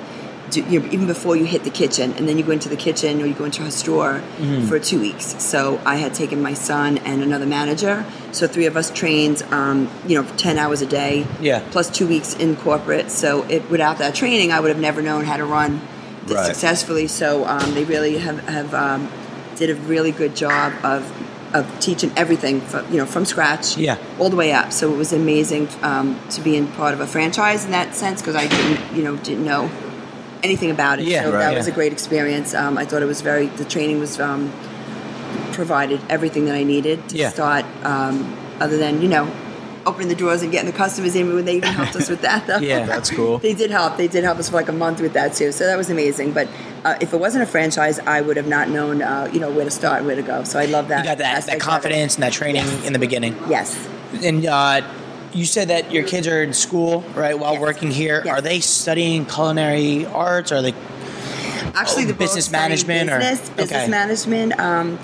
do, you know, even before you hit the kitchen, and then you go into the kitchen or you go into her store mm-hmm. for two weeks. So I had taken my son and another manager, so three of us trained, um, you know, ten hours a day, yeah, plus two weeks in corporate. So it, without that training, I would have never known how to run this right. successfully. So um, they really have, have um, did a really good job of of teaching everything, from, you know, from scratch, yeah, all the way up. So it was amazing um, to be in part of a franchise in that sense because I didn't, you know, didn't know. anything about it. Yeah, so right, that yeah. was a great experience. Um, I thought it was very, the training was um, provided everything that I needed to yeah. start, um, other than, you know, opening the drawers and getting the customers in. When they even helped us with that, though. Yeah, that's cool. They did help. They did help us for like a month with that, too. So that was amazing. But uh, if it wasn't a franchise, I would have not known, uh, you know, where to start and where to go. So I love that. You got that, that confidence and that training yes. in the beginning. Yes. And uh, you said that your kids are in school, right, while yes. working here. Yes. Are they studying culinary arts? Or are they actually the business management? Business, or? business okay. management. Um,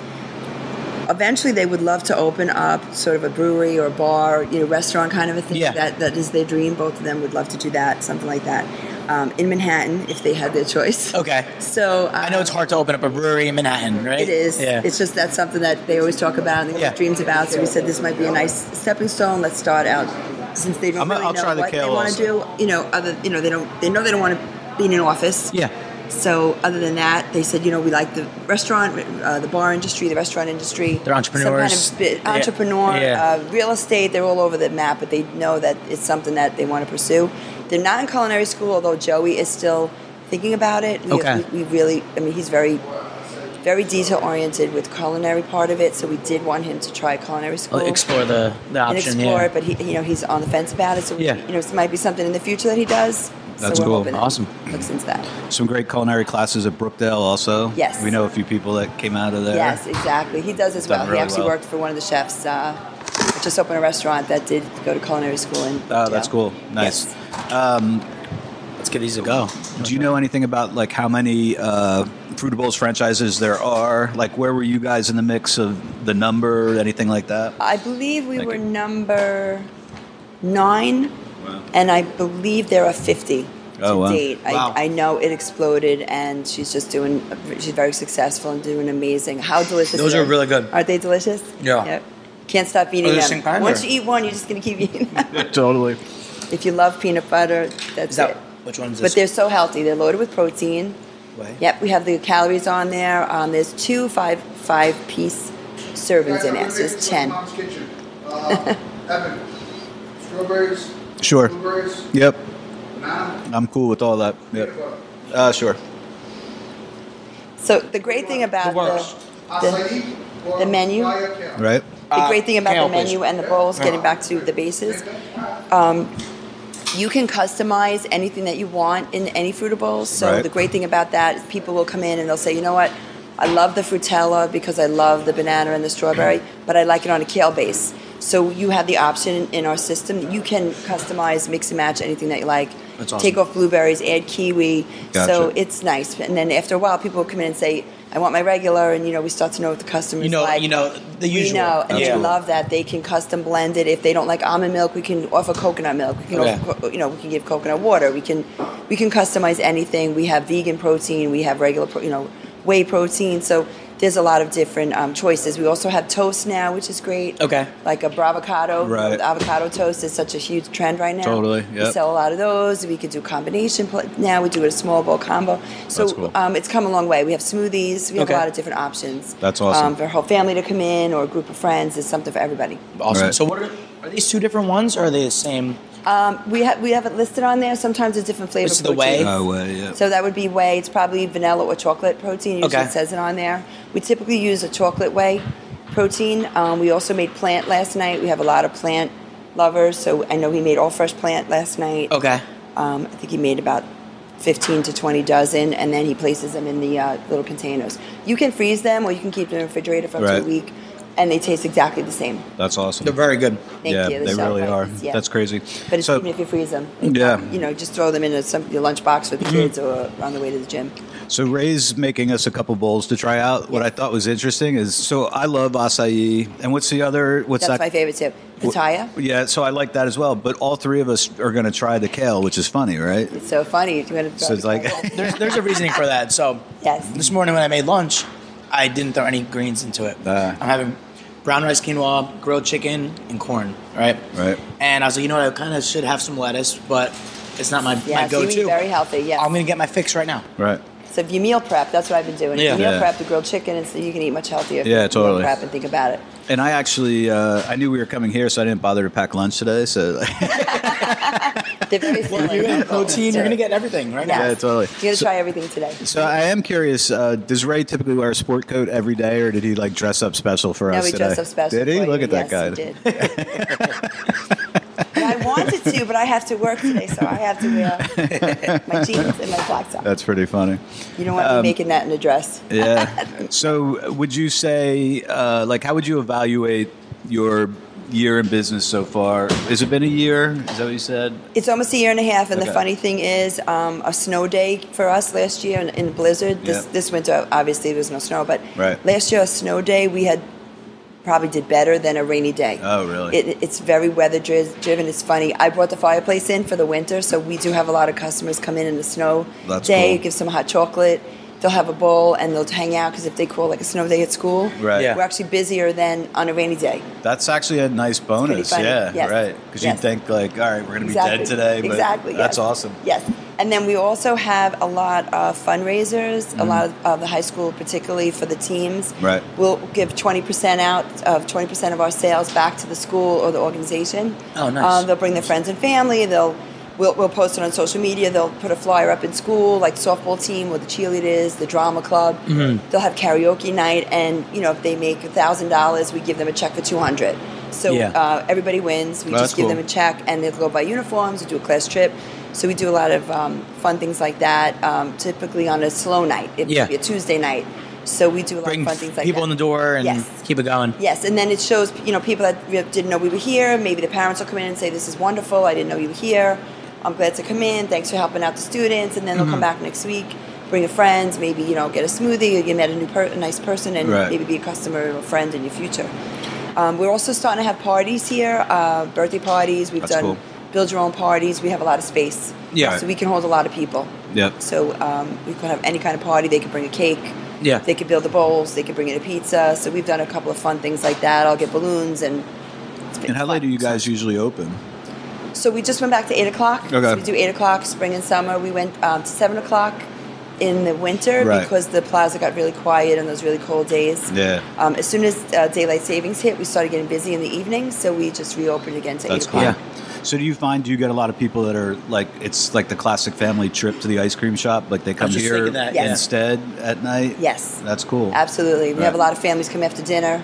eventually, they would love to open up sort of a brewery or a bar, you know, restaurant kind of a thing. Yeah. That that is their dream. Both of them would love to do that, something like that. Um, in Manhattan, if they had their choice. Okay. So um, I know it's hard to open up a brewery in Manhattan, right? It is. Yeah. It's just that's something that they always talk about and they yeah. have dreams about. So we said this might be a nice stepping stone. Let's start out since they don't I'm really a, I'll know try what the they want to do. You know, other you know they don't they know they don't want to be in an office. Yeah. So other than that, they said, you know, we like the restaurant, uh, the bar industry, the restaurant industry. They're entrepreneurs. Some kind of entrepreneur, yeah. Yeah. Uh, real estate. They're all over the map, but they know that it's something that they want to pursue. They're not in culinary school, although Joey is still thinking about it. We, okay. We, we really, I mean, he's very, very detail-oriented with culinary part of it, so we did want him to try culinary school. Well, explore the, the option, and explore yeah. it, but he, you know, he's on the fence about it, so we, yeah. you know, it might be something in the future that he does. That's so cool. Awesome. Looks into that. Some great culinary classes at Brookdale also. Yes. We know a few people that came out of there. Yes, exactly. He does as Done well. Really he actually well. worked for one of the chefs. Uh, just opened a restaurant that did go to culinary school. In oh, that's cool. Nice. Yes. Um, Let's give these a go. Do you know anything about like how many uh, Frutta Bowls franchises there are? Like where were you guys in the mix of the number, anything like that? I believe we Thank were you. number nine. Wow. And I believe there are fifty to oh, wow. date. I, wow. I know it exploded, and she's just doing. She's very successful and doing amazing. How delicious! Those are really good. Aren't they delicious? Yeah. Yep. Can't stop eating them. Powder. Once you eat one, you're just gonna keep eating them. Totally. If you love peanut butter, that's that, it. Which one's this? But they're so healthy. They're loaded with protein. Right. Yep. We have the calories on there. Um, there's two five five piece servings in there. So it's ten. Mom's kitchen. Uh, Evan, strawberries. Sure. Yep. I'm cool with all that. Yep. Uh, sure. So the great thing about the, the, the menu, right? The great thing about the menu and the bowls, getting back to the bases, um, you can customize anything that you want in any Frutta Bowls. So right. the great thing about that is people will come in and they'll say, you know what? I love the Frutella because I love the banana and the strawberry, but I like it on a kale base. So you have the option in our system. You can customize, mix and match anything that you like. That's awesome. Take off blueberries, add kiwi. Gotcha. So it's nice. And then after a while, people come in and say, I want my regular. And, you know, we start to know what the customers you know, like. You know, the usual. You know, and yeah. they love that. They can custom blend it. If they don't like almond milk, we can offer coconut milk. We can, okay. offer, you know, we can give coconut water. We can, we can customize anything. We have vegan protein. We have regular, pro- you know, whey protein. So there's a lot of different um, choices. We also have toast now, which is great. Okay. Like a bravocado. Right. Avocado toast is such a huge trend right now. Totally, yeah. We sell a lot of those. We could do combination. Now we do a small bowl combo. So That's cool. um, it's come a long way. We have smoothies. We have okay. a lot of different options. That's awesome. Um, for a whole family to come in or a group of friends. It's something for everybody. Awesome. Right. So what are, are these two different ones or are they the same? Um, we have we have it listed on there. Sometimes it's different flavors. It's the whey. Oh, whey, yeah. So that would be whey. It's probably vanilla or chocolate protein. Usually okay. it says it on there. We typically use a chocolate whey protein. Um, we also made plant last night. We have a lot of plant lovers. So I know he made all fresh plant last night. Okay. Um, I think he made about fifteen to twenty dozen, and then he places them in the uh, little containers. You can freeze them, or you can keep them in the refrigerator for up right. to a week. And they taste exactly the same. That's awesome. They're very good. Thank yeah, you. They really are. Yeah. That's crazy. But it's so, even if you freeze them. Yeah. Um, you know, just throw them in some, your lunchbox with the kids or on the way to the gym. So Ray's making us a couple bowls to try out. What I thought was interesting is, so I love acai. And what's the other? What's That's that? my favorite too. Pitaya. Yeah, so I like that as well. But all three of us are going to try the kale, which is funny, right? It's so funny. Gonna so it's like there's, there's a reasoning for that. So yes. This morning when I made lunch, I didn't throw any greens into it. Uh, I'm having brown rice, quinoa, grilled chicken, and corn, right? Right. And I was like, you know what? I kind of should have some lettuce, but it's not my, yeah, my go-to. Yeah, so you eat very healthy, yeah. I'm going to get my fix right now. Right. So if you meal prep, that's what I've been doing. Yeah. If you meal yeah. prep the grilled chicken, and so you can eat much healthier. Yeah, if you totally. Meal prep and think about it. And I actually, uh, I knew we were coming here, so I didn't bother to pack lunch today. So. Well, you get protein, you're going to get everything, right? Yeah, yeah totally. You're going to so, try everything today. So I am curious, uh, does Ray typically wear a sport coat every day, or did he like dress up special for no, us today? No, he dressed up special. Did he? For Look you. at yes, that guy. He did. I wanted to. to, but I have to work today, so I have to wear my jeans and my black top. That's pretty funny. You don't want um, me making that in a dress. Yeah. So would you say, uh, like, how would you evaluate your year in business so far? Has it been a year? Is that what you said? It's almost a year and a half. And okay. The funny thing is, um, a snow day for us last year in, in a blizzard. This yeah. this winter, obviously, there was no snow. But right. last year, a snow day, we had probably did better than a rainy day. Oh, really? It, it's very weather-driven. It's funny. I brought the fireplace in for the winter, so we do have a lot of customers come in in the snow That's day, cool. give some hot chocolate. They'll have a bowl, and they'll hang out because if they call like a snow day at school, right. yeah. we're actually busier than on a rainy day. That's actually a nice bonus. Yeah, yes. right. Because yes. you think like, all right, we're going to exactly. be dead today. But exactly. That's yes. awesome. Yes. And then we also have a lot of fundraisers, mm-hmm. a lot of, of the high school, particularly for the teams. Right. We'll give twenty percent out of twenty percent of our sales back to the school or the organization. Oh, nice. Um, they'll bring their friends and family. They'll We'll, we'll post it on social media. They'll put a flyer up in school, like softball team with the cheerleaders, the drama club. Mm-hmm. They'll have karaoke night, and you know if they make one thousand dollars, we give them a check for two hundred dollars. So yeah. uh, everybody wins. We well, just give cool. them a check, and they'll go buy uniforms. We do a class trip. So we do a lot of um, fun things like that, um, typically on a slow night. It yeah. would be a Tuesday night. So we do a lot Bring of fun things like people that. People in the door and yes. keep it going. Yes, and then it shows you know people that didn't know we were here. Maybe the parents will come in and say, this is wonderful. I didn't know you were here. I'm glad to come in. Thanks for helping out the students. And then they'll mm-hmm. come back next week, bring a friend, maybe, you know, get a smoothie, or you met a new per- a nice person, and right. maybe be a customer or a friend in your future. Um, we're also starting to have parties here, uh, birthday parties. We've That's done cool. build your own parties. We have a lot of space. Yeah. So we can hold a lot of people. Yeah. So um, we could have any kind of party. They could bring a cake. Yeah. They could build the bowls. They could bring in a pizza. So we've done a couple of fun things like that. I'll get balloons. And it's been And how fun. late are you guys so. usually open? So we just went back to eight o'clock. Okay. So we do eight o'clock, spring and summer. We went um, to seven o'clock in the winter right. because the plaza got really quiet on those really cold days. Yeah. Um, as soon as uh, daylight savings hit, we started getting busy in the evening, so we just reopened again to That's eight o'clock. Cool. Yeah. So do you find do you get a lot of people that are like, it's like the classic family trip to the ice cream shop, like they come here yes. instead at night? Yes. That's cool. Absolutely. We right. have a lot of families come after dinner.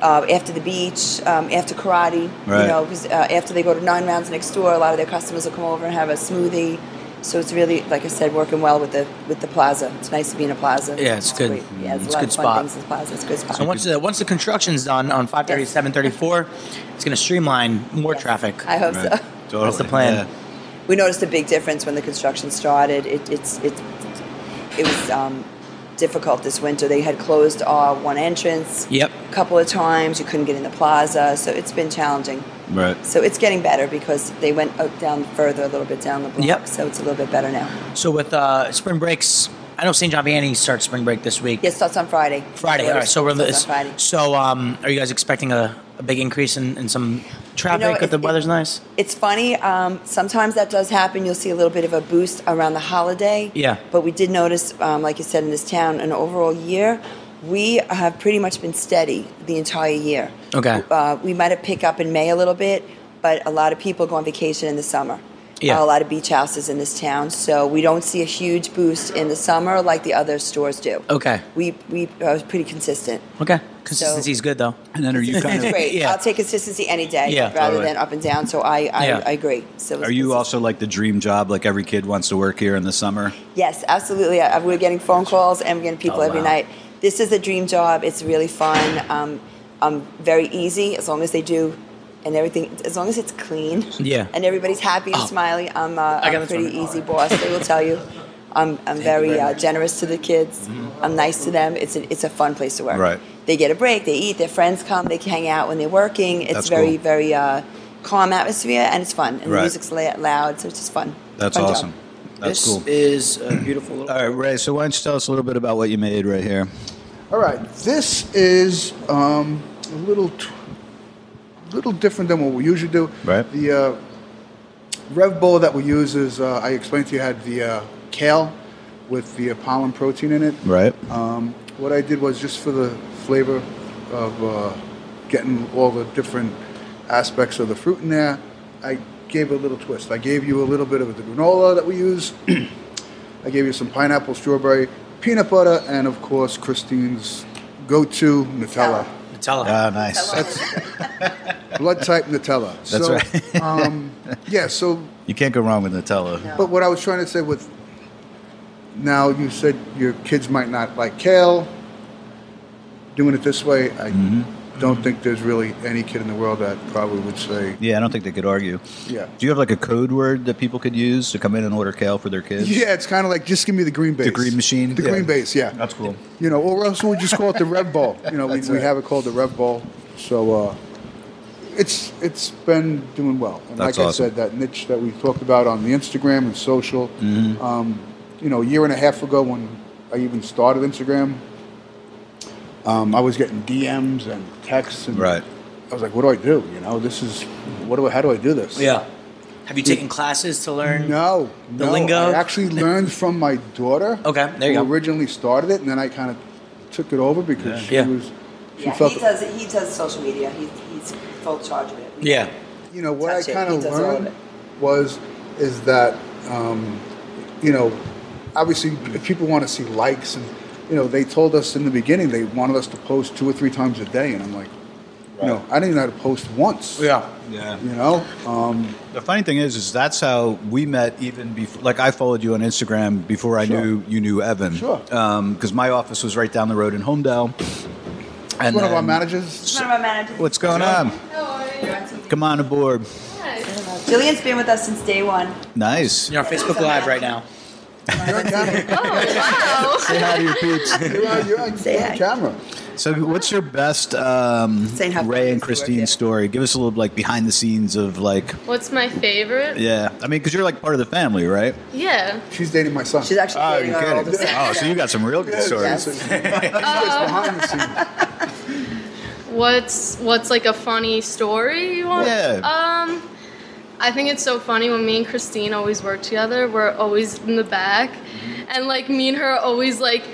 Uh, after the beach, um, after karate, right. you know, because uh, after they go to nine rounds next door, a lot of their customers will come over and have a smoothie. So it's really, like I said, working well with the with the plaza. It's nice to be in a plaza. Yeah, it's, it's good. Great. Yeah, it's a good spot. It's a good spot. So once the once the construction's done on five thirty-seven, yes. thirty-four, it's going to streamline more yes. traffic. I hope right. so. Totally. That's the plan. Yeah. We noticed a big difference when the construction started. It it's it it was. Um, difficult this winter. They had closed uh, one entrance yep. a couple of times. You couldn't get in the plaza, so it's been challenging. Right. So it's getting better because they went out down further a little bit down the block, yep. so it's a little bit better now. So with uh, spring breaks, I know Saint John Vianney starts spring break this week. Yeah, it starts on Friday. Friday, all right. So, we're, Friday. so um, are you guys expecting a, a big increase in, in some traffic you know, if the weather's it, nice? It's funny. Um, sometimes that does happen. You'll see a little bit of a boost around the holiday. Yeah. But we did notice, um, like you said, in this town, an overall year, we have pretty much been steady the entire year. Okay. Uh, we might have picked up in May a little bit, but a lot of people go on vacation in the summer. Yeah. Uh, a lot of beach houses in this town, so we don't see a huge boost in the summer like the other stores do. Okay. We we are pretty consistent. Okay. Consistency is so, good, though. And then are you kind of great? Yeah. I'll take consistency any day yeah, rather totally. than up and down. So I I, yeah. I agree. So are you also like the dream job? Like every kid wants to work here in the summer. Yes, absolutely. I, we're getting phone calls and we're getting people oh, every wow. night. This is a dream job. It's really fun. Um, um, very easy as long as they do. And everything, as long as it's clean, yeah, and everybody's happy and oh. smiley. I'm, uh, I'm a pretty easy right. boss. They will tell you. I'm I'm very, very uh, generous to the kids. Mm-hmm. I'm nice to them. It's a, it's a fun place to work. Right. They get a break. They eat. Their friends come. They hang out when they're working. It's That's very cool. very uh, calm atmosphere and it's fun. And right. the music's loud, so it's just fun. That's fun awesome. Job. That's this cool. This is a beautiful. Little All right, Ray. So why don't you tell us a little bit about what you made right here? All right. This is um, a little. T- little different than what we usually do. Right. The uh, Rev Bowl that we use is, uh, I explained to you, had the uh, kale with the pollen protein in it. Right. Um, what I did was just for the flavor of uh, getting all the different aspects of the fruit in there, I gave it a little twist. I gave you a little bit of the granola that we use. I gave you some pineapple, strawberry, peanut butter, and, of course, Christine's go-to Nutella. Nutella. Oh, nice. That's blood type Nutella. That's so, right. um, yeah, so... You can't go wrong with Nutella. No. But what I was trying to say with... Now, you said your kids might not like kale. Doing it this way, I mm-hmm. don't think there's really any kid in the world that probably would say... Yeah, I don't think they could argue. Yeah. Do you have like a code word that people could use to come in and order kale for their kids? Yeah, it's kind of like, just give me the green base. The green machine? The yeah. green base, yeah. That's cool. You know, or else we just call it the Red Bowl. You know, we, right. we have it called the Red Bowl. So uh, it's it's been doing well. And That's like awesome. I said, that niche that we talked about on the Instagram and social... Mm-hmm. Um, You know, a year and a half ago when I even started Instagram, um, I was getting D Ms and texts. And right. I was like, what do I do? You know, this is, what do I, how do I do this? Yeah. Have you it, taken classes to learn no, the no. lingo? I actually learned from my daughter. Okay, there you who go. Originally started it, and then I kind of took it over because yeah. she yeah. was, she yeah, felt. He does, he does social media. He, he's full charge of it. We yeah. You know, what I kind of learned was, is that, um, you know, obviously, if people want to see likes, and you know, they told us in the beginning they wanted us to post two or three times a day, and I'm like, right. you know, I didn't even know how to post once. Yeah, yeah. You know, um, the funny thing is, is that's how we met. Even before, like, I followed you on Instagram before I sure. knew you knew Evan. Sure. Because um, my office was right down the road in Homedale. And one then, of our managers. So, one of our managers. What's going on? Hello. Come on aboard. Hi. Jillian's been with us since day one. Nice. You're on Facebook Live right now. You're on camera. Oh, wow. Say hi to your peeps. You're on, you're on, Say you're on camera. So what's your best um, Ray and Christine story? Give us a little, like, behind the scenes of, like... What's my favorite? Yeah. I mean, because you're, like, part of the family, right? Yeah. She's dating my son. She's actually oh, dating our oldest son. Oh, so you got some real good stories. Yes. um, behind the scenes. What's, what's, like, a funny story you want? Yeah. Um... I think it's so funny when me and Christine always work together. We're always in the back, and like me and her are always like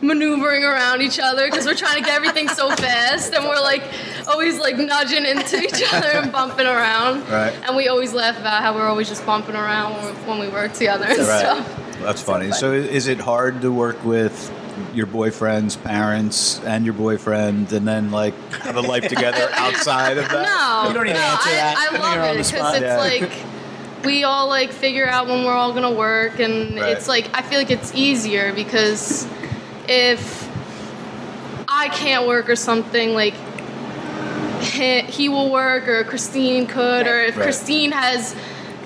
maneuvering around each other because we're trying to get everything so fast, and we're like always like nudging into each other and bumping around. Right. And we always laugh about how we're always just bumping around when, when we work together and right. stuff. Well, that's funny. So is it hard to work with your boyfriend's parents and your boyfriend, and then like have a life together outside of that? No, you don't even no, answer I, that. I, I love it because it's yeah. like we all like figure out when we're all gonna work, and right. it's like I feel like it's easier because if I can't work or something, like he, he will work, or Christine could, right. or if right. Christine has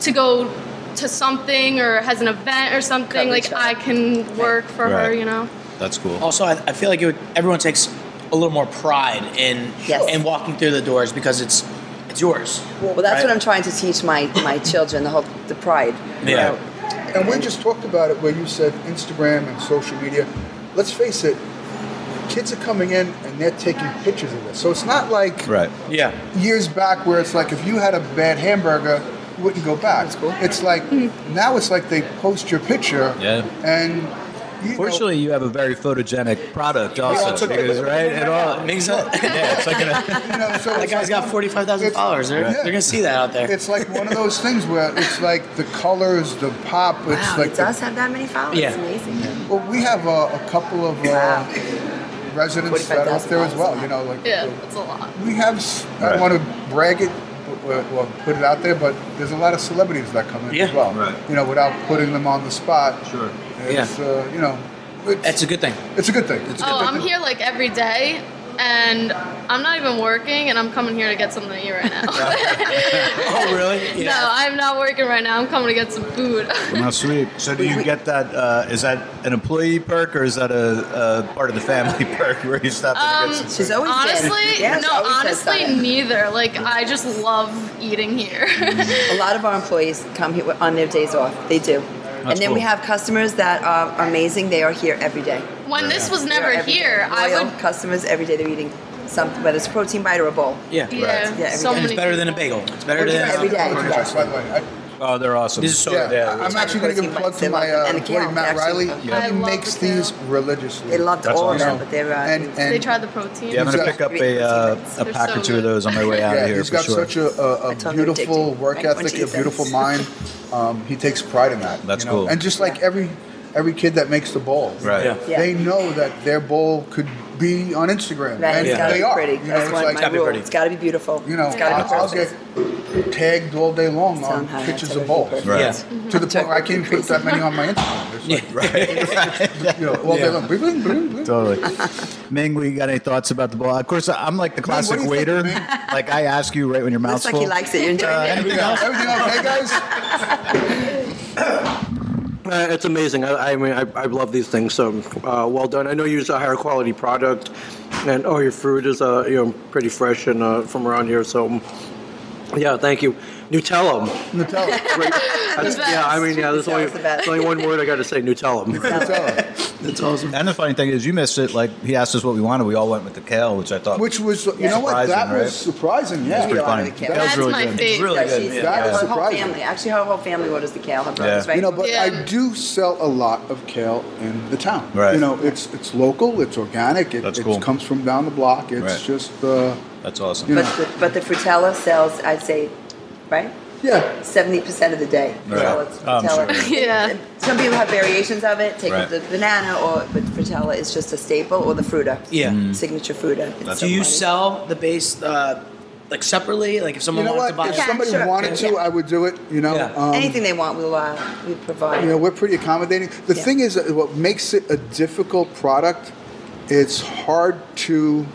to go to something or has an event or something, Cover like I can work for right. her, you know. That's cool. Also, I, I feel like it would, everyone takes a little more pride in yes. in walking through the doors because it's it's yours. Well, well that's right? what I'm trying to teach my, my children, the whole the pride. Yeah. Right? And we just talked about it where you said Instagram and social media. Let's face it, kids are coming in and they're taking pictures of this. So it's not like right. yeah. years back where it's like if you had a bad hamburger, you wouldn't go back. That's cool. It's like mm-hmm. now it's like they post your picture yeah. and... You Fortunately, know, you have a very photogenic product, also, because, right? It all makes it. Yeah, it's like an, you know, so that guy's like, got forty-five thousand followers. They're, yeah. they're gonna see that out there. It's like one of those things where it's like the colors, the pop. It's wow, like it does the, have that many followers. Yeah, it's amazing. Yeah. Well, we have a, a couple of uh, wow. residents that are up there as well. You know, like yeah, that's a lot. We have. I don't right. want to brag it. Well, put it out there, but there's a lot of celebrities that come in yeah. as well. Right. You know, without putting them on the spot. Sure. It's, yeah. Uh, you know, it's, it's a good thing. It's a good thing. It's a oh, good I'm thing. Here like every day, and I'm not even working, and I'm coming here to get something to eat right now. Oh, really? Yeah. No, I'm not working right now. I'm coming to get some food. Well, how sweet. So do you get that? Uh, is that an employee perk, or is that a, a part of the family perk where you stop um, and get some food? She's always honestly, yes, no, honestly, neither. Like, I just love eating here. A lot of our employees come here on their days off. They do. That's and then cool. we have customers that are amazing. They are here every day. When this was never here, I would... customers every day they're eating something, whether it's a protein bite or a bowl. Yeah. Yeah. Right. Yeah so many it's better than a bagel. It's better than... Every day. Every day. By the way, I, oh, they're awesome. This is so... Yeah. Yeah. I'm actually going to give a plug to my uh, buddy, Matt Riley. Yeah. He makes the these religiously. They loved all awesome. Of them, but they're... Uh, and, and they tried the protein. Yeah, I'm going to pick up a uh, a pack or two of those on my way out of here for sure. He's got such a beautiful work ethic, a beautiful mind. Um, he takes pride in that. That's you know? Cool. And just like yeah. every every kid that makes the bowl, right. yeah. Yeah. they know that their bowl could be on Instagram. That and has got to be pretty. Are, That's know, one of like, my rules. It's got to be beautiful. You know, it's gotta I'll, be I'll get tagged all day long Somehow on pictures of bowls. Right. Yeah. Mm-hmm. To the point where I can't put that many on my Instagram. It's like, right. You know, all yeah. day long. Bling, bling, bling, bling. Totally. Ming, you got any thoughts about the bowl? Of course, I'm like the classic Man, waiter. Thinking, like I ask you right when your mouth's full. Looks like he likes it. You're enjoying uh, it. Everything else? Everything okay, guys? Uh, it's amazing. I, I mean, I, I love these things. So uh, well done. I know you use a higher quality product, and oh, your fruit is uh, you know pretty fresh and uh, from around here. So yeah, thank you. Nutella. Nutella. Great. Yeah, I mean, yeah. There's only, there's only one word I got to say. Nutella. Nutella. That's awesome. And the funny thing is, you missed it. Like he asked us what we wanted. We all went with the kale, which I thought, which was you know what, that right? was surprising. Yeah, yeah. Funny. The kale. That's really my good. Favorite. Really good. That yeah. was her surprising. Whole family. Actually, her whole family orders the kale. Her brothers, yeah. right? You know, but yeah. I do sell a lot of kale in the town. Right. You know, it's it's local. It's organic. It, That's cool. It comes from down the block. It's right. just. Uh, That's awesome. You know. But the, but the Frutella sells, I'd say. Right? Yeah. Seventy percent of the day. Right. Frutella. Sure. Yeah. Some people have variations of it. Take right. the banana, or but Frutella is just a staple, or the Frutta. Yeah. Mm. Signature Frutta. It's Do you funny. Sell the base uh, like separately? Like if someone you know wanted what? To buy, if it? somebody yeah, sure. wanted to, yeah. I would do it. You know, yeah. um, anything they want, we'll uh, we provide. You know, we're pretty accommodating. The yeah. thing is, what makes it a difficult product, it's hard to.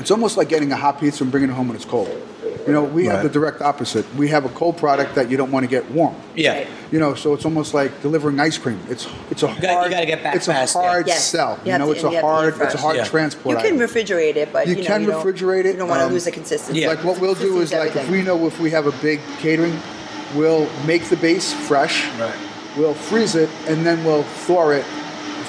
It's almost like getting a hot pizza and bringing it home when it's cold. You know, we right. have the direct opposite. We have a cold product that you don't want to get warm. Yeah. Right. You know, so it's almost like delivering ice cream. It's it's a hard you gotta, you gotta get back it's fast, a hard yeah. sell. You, you know, it's a hard it's a hard yeah. transport. You can refrigerate it, but you, you know, can you refrigerate it. You don't want to um, lose the consistency. Yeah. Like what we'll do is everything. Like if we know if we have a big catering, we'll make the base fresh. Right. We'll freeze it and then we'll thaw it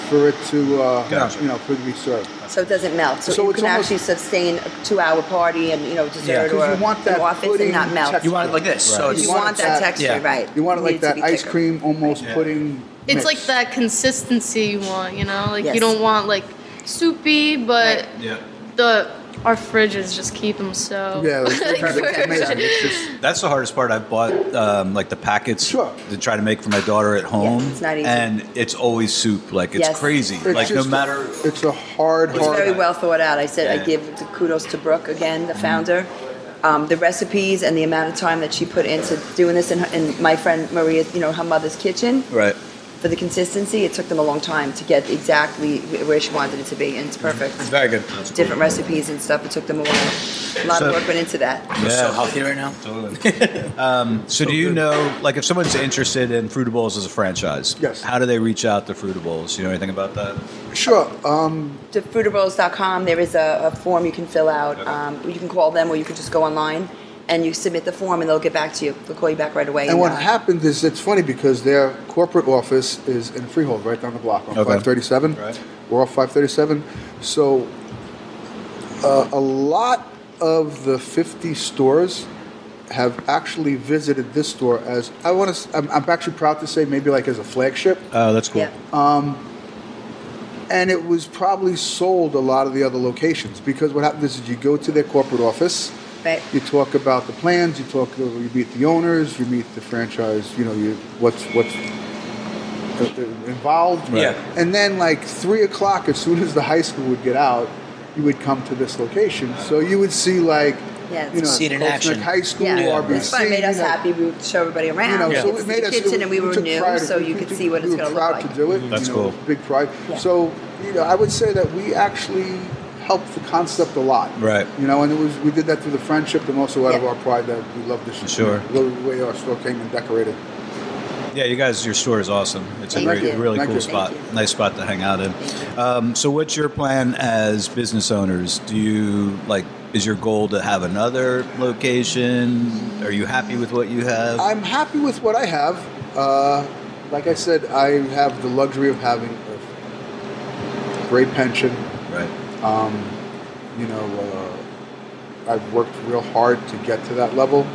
for it to uh, gotcha. You know for it to be served. So it doesn't melt. So, so you can actually sustain a two-hour party and, you know, dessert yeah. or you want that office and not melt. Texture. You want it like this. Right. So you, you want, want that texture, yeah. right. You want it like it that ice thicker. Cream almost yeah. pudding It's mix. Like that consistency you want, you know? Like yes. you don't want, like, soupy, but right. yeah. the... Our fridges just keep them so. Yeah, like, it's just, that's the hardest part. I bought um, like the packets sure. to try to make for my daughter at home, yeah, it's not easy. And it's always soup. Like it's yes. crazy. It's like no matter, a, it's a hard. It's hard very well thought out. I said yeah. I give the kudos to Brooke again, the founder. Um, the recipes and the amount of time that she put into doing this, and in, in my friend Maria, you know, her mother's kitchen. Right. For the consistency, it took them a long time to get exactly where she wanted it to be, and it's perfect. It's very good. That's Different cool. recipes and stuff. It took them a while. A lot so, of work went into that. Yeah. We're so healthy right now. Totally. um, so, so do you good. know, like, if someone's interested in Frutta Bowls as a franchise, yes. how do they reach out to Frutta Bowls? Do you know anything about that? Sure. Um, to Frutta Bowls dot com, there is a, a form you can fill out. Okay. Um, you can call them, or you can just go online and you submit the form, and they'll get back to you. They'll call you back right away. And, and what uh, happened is, it's funny because their corporate office is in Freehold, right down the block, on okay. five thirty-seven. Right. We're off five thirty-seven. So uh, a lot of the fifty stores have actually visited this store as, I want to, I'm, I'm actually proud to say, maybe like as a flagship. Oh, uh, that's cool. Yeah. Um, and it was probably sold a lot of the other locations, because what happens is you go to their corporate office, right. You talk about the plans. You talk. You meet the owners. You meet the franchise. You know you, what's what's involved. Right. Yeah. And then, like three o'clock, as soon as the high school would get out, you would come to this location. So you would see like, yeah, you know, see it in Colts Neck High School, yeah. R B C. But it made us you know, happy. We would show everybody around. You know, yeah. so it made us. Kitchen, it, and we were we new, pride, so you we, could we, see what we it's going to look like. We were proud to do it. Mm-hmm. That's you know, cool. Big pride. Yeah. So you know, I would say that we actually helped the concept a lot, right? You know, and it was we did that through the friendship, and also out yeah. of our pride that we love this. Sure, the way our store came and decorated. Yeah, you guys, your store is awesome. It's Thank a great, really Thank cool you. spot, nice spot to hang out in. Um, so, what's your plan as business owners? Do you like? Is your goal to have another location? Are you happy with what you have? I'm happy with what I have. Uh, like I said, I have the luxury of having a great pension. Right. Um, you know, uh, I've worked real hard to get to that level.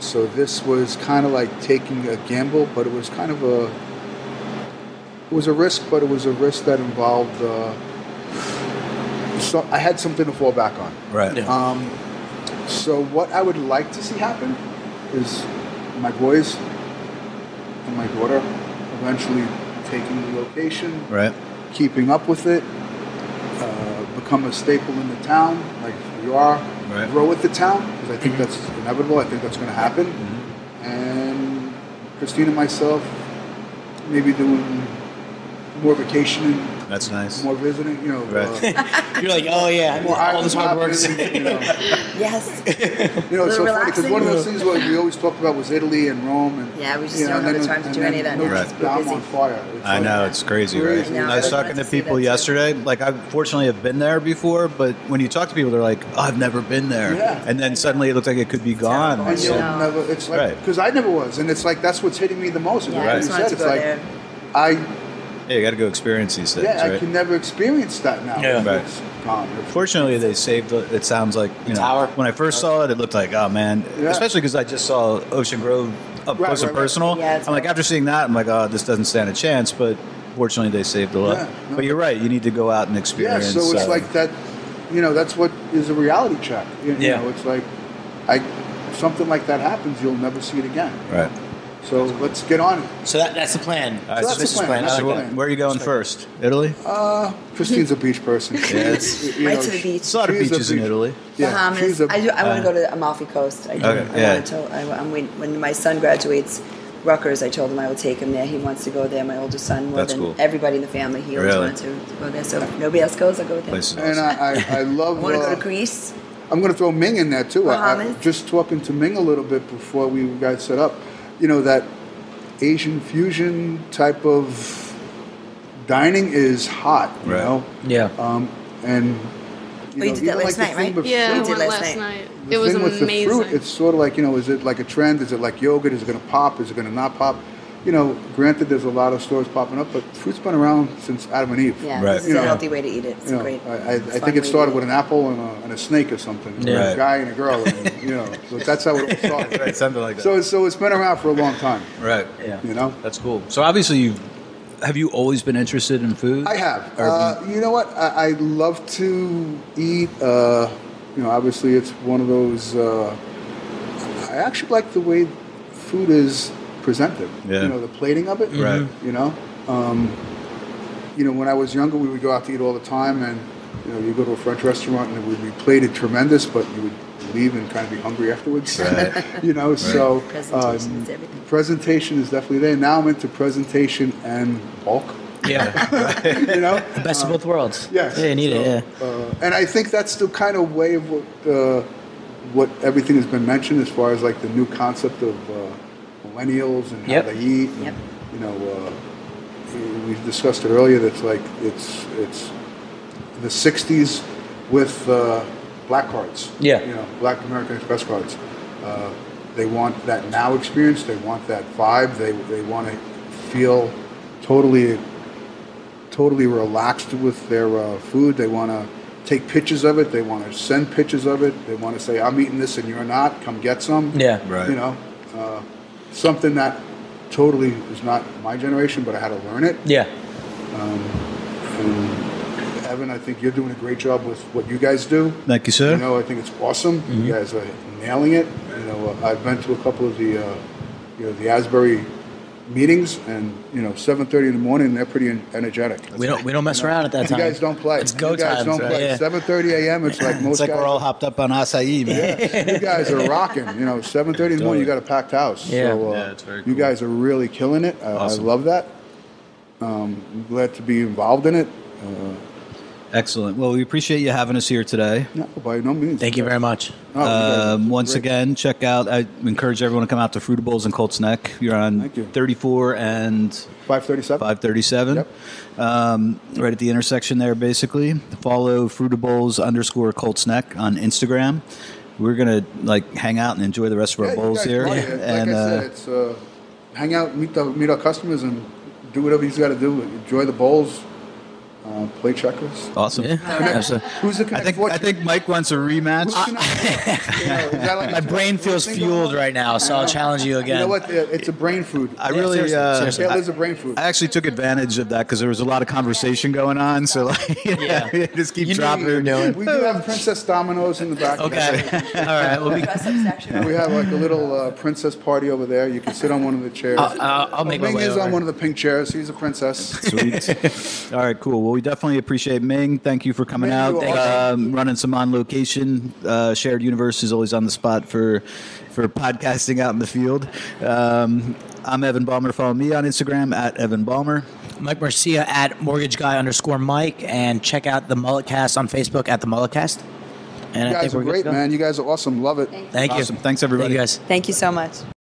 So this was kind of like taking a gamble, but it was kind of a, it was a risk, but it was a risk that involved, uh, so I had something to fall back on. Right. Yeah. Um, so what I would like to see happen is my boys and my daughter eventually taking the location, right. keeping up with it. Uh, become a staple in the town, like you are, right. grow with the town, because I think that's inevitable. I think that's going to happen. Mm-hmm. And Christine and myself, maybe doing more vacationing. That's nice. More visiting, you know. Right. Uh, You're like, oh yeah, more all this hard work. You know. Yes. You know, it's so relaxing. Funny because one of those things like we always talked about was Italy and Rome, and yeah, we just you know, don't have the time to do any of that. No, right. I'm on fire. It's I like, know it's crazy, crazy. right? I, I was talking to, to people yesterday. Like, I fortunately have been there before, but when you talk to people, they're like, oh, I've never been there, yeah. and then suddenly it looks like it could be gone. And so. Never, it's like because right. I never was, and it's like that's what's hitting me the most. Yeah, right. I just wanted to go there. I. Yeah, you got to go experience these things. Yeah, I right? can never experience that now. Yeah, right. Fortunately, they saved. It sounds like you know, tower. When I first saw it, it looked like oh man, yeah. especially because I just saw Ocean Grove up right, close right, and personal. Right. Yeah, I'm right. like after seeing that, I'm like oh this doesn't stand a chance. But fortunately, they saved a lot. Yeah, no. But you're right, you need to go out and experience. Yeah, so it's uh, like that. You know, that's what is a reality check. You, yeah, you know, it's like I something like that happens, you'll never see it again. Right. So let's get on it. So that, that's the plan. All right, so, so this is the plan. Plan. So plan. Where are you going first? Italy? Uh, Christine's a beach person. Yeah, it's, you know, right to the beach. There's a lot of she's beaches beach. in Italy. Yeah. Bahamas. I, do, I uh, want to go to the Amalfi Coast. I do. Okay. I yeah. want to, I, I'm waiting, when my son graduates Rutgers, I told him I will take him there. He wants to go there. My older son, more that's than cool. everybody in the family, he always really? wanted to go there. So if nobody else goes, I'll go with him. Awesome. And I, I, I love... I want to go to Greece. I'm going to throw Ming in there, too. Bahamas. I, just talking to Ming a little bit before we got set up. You know, that Asian fusion type of dining is hot, you right. know? Yeah. Um, and, you well, know, you did that last like night, right? Of yeah, fruit, we did last night. night. It was amazing. The fruit, it's sort of like, you know, is it like a trend? Is it like yogurt? Is it going to pop? Is it going to not pop? You know, granted, there's a lot of stores popping up, but fruit's been around since Adam and Eve. Yeah, right. It's a healthy way to eat it. It's you know, great. I, I, I think it started with an apple and a, and a snake or something. Yeah. Right. A guy and a girl. And, you know, so that's how it all started. Right, something like that. So, so it's been around for a long time. Right. Yeah. You know, that's cool. So obviously, you've, have you always been interested in food? I have. Uh, you know what? I, I love to eat. Uh, you know, obviously, it's one of those. Uh, I actually like the way food is presented, yeah. you know, the plating of it, right? You know, um, you know, when I was younger, we would go out to eat all the time, and you know, you go to a French restaurant, and it would be plated tremendous, but you would leave and kind of be hungry afterwards, right. you know. Right. So presentation, um, is everything. Presentation is definitely there. Now I'm into presentation and bulk. Yeah, you know, the best um, of both worlds. Yes. Yeah, you need so, it. Yeah, uh, and I think that's the kind of way of what, uh, what everything has been mentioned as far as like the new concept of. Uh, millennials and yep. how they eat and, yep. you know uh, we discussed it earlier that's like it's it's the sixties with uh, black cards yeah you know black American Express cards uh, they want that now experience they want that vibe they they want to feel totally totally relaxed with their uh, food they want to take pictures of it they want to send pictures of it they want to say I'm eating this and you're not come get some yeah right you know uh, something that totally is not my generation, but I had to learn it. Yeah. Um, and Evan, I think you're doing a great job with what you guys do. Thank you, sir. You know, I think it's awesome. Mm-hmm. You guys are nailing it. You know, I've been to a couple of the, uh, you know, the Asbury meetings, and you know, seven thirty in the morning, and they're pretty energetic. That's we don't like, we don't mess you know, around at that time. You guys don't play. It's go time. You guys time, don't right? play. Yeah. seven thirty a m It's like most. It's like guys, we're all hopped up on acai, man. Yeah, you guys are rocking. You know, seven thirty in the morning, you got a packed house. Yeah, so, uh, yeah it's very cool. You guys are really killing it. Uh, awesome. I love that. Um, I'm glad to be involved in it. Uh, Excellent. Well, we appreciate you having us here today. No, by no means. Thank you very much. Oh, uh, yeah, once great. again, check out. I encourage everyone to come out to Frutta Bowls in Colts Neck. You're on you. thirty-four and five thirty-seven. five thirty-seven. Yep. Um, right at the intersection there, basically. Follow Frutta Bowls underscore Colts Neck on Instagram. We're gonna like hang out and enjoy the rest of our yeah, bowls here. Yeah. And like I said, uh, it's, uh, hang out, meet the, meet our customers, and do whatever you've got to do. Enjoy the bowls. Uh, play checkers. Awesome. Yeah. Absolutely. Who's the I think, I think Mike wants a rematch. you know, like My brain feels fueled right now, so I'll challenge you again. You know what? It's a brain food. I yeah, really. Seriously, uh, seriously. I, is a brain food. I actually took advantage of that because there was a lot of conversation going on. So like, yeah, yeah. just keep you dropping. Know, doing. We do have Princess Dominoes in the back. Okay. All right. We'll be we have like a little uh, princess party over there. You can sit on one of the chairs. I'll, I'll, I'll make my way over. Ming is on one of the pink chairs. He's a princess. Sweet. All right. Cool. Well, we definitely. definitely appreciate Ming. Thank you for coming Ming, out, um, running some on location. Uh, Shared Universe is always on the spot for for podcasting out in the field. Um, I'm Evan Baumer. Follow me on Instagram at Evan Baumer. Mike Marcia at mortgage guy underscore Mike, and check out the Mulletcast on Facebook at the Mulletcast. And you guys I think are we're great, man. You guys are awesome. Love it. Thank you. Awesome. Thanks, everybody. Thank you guys. Thank you so much.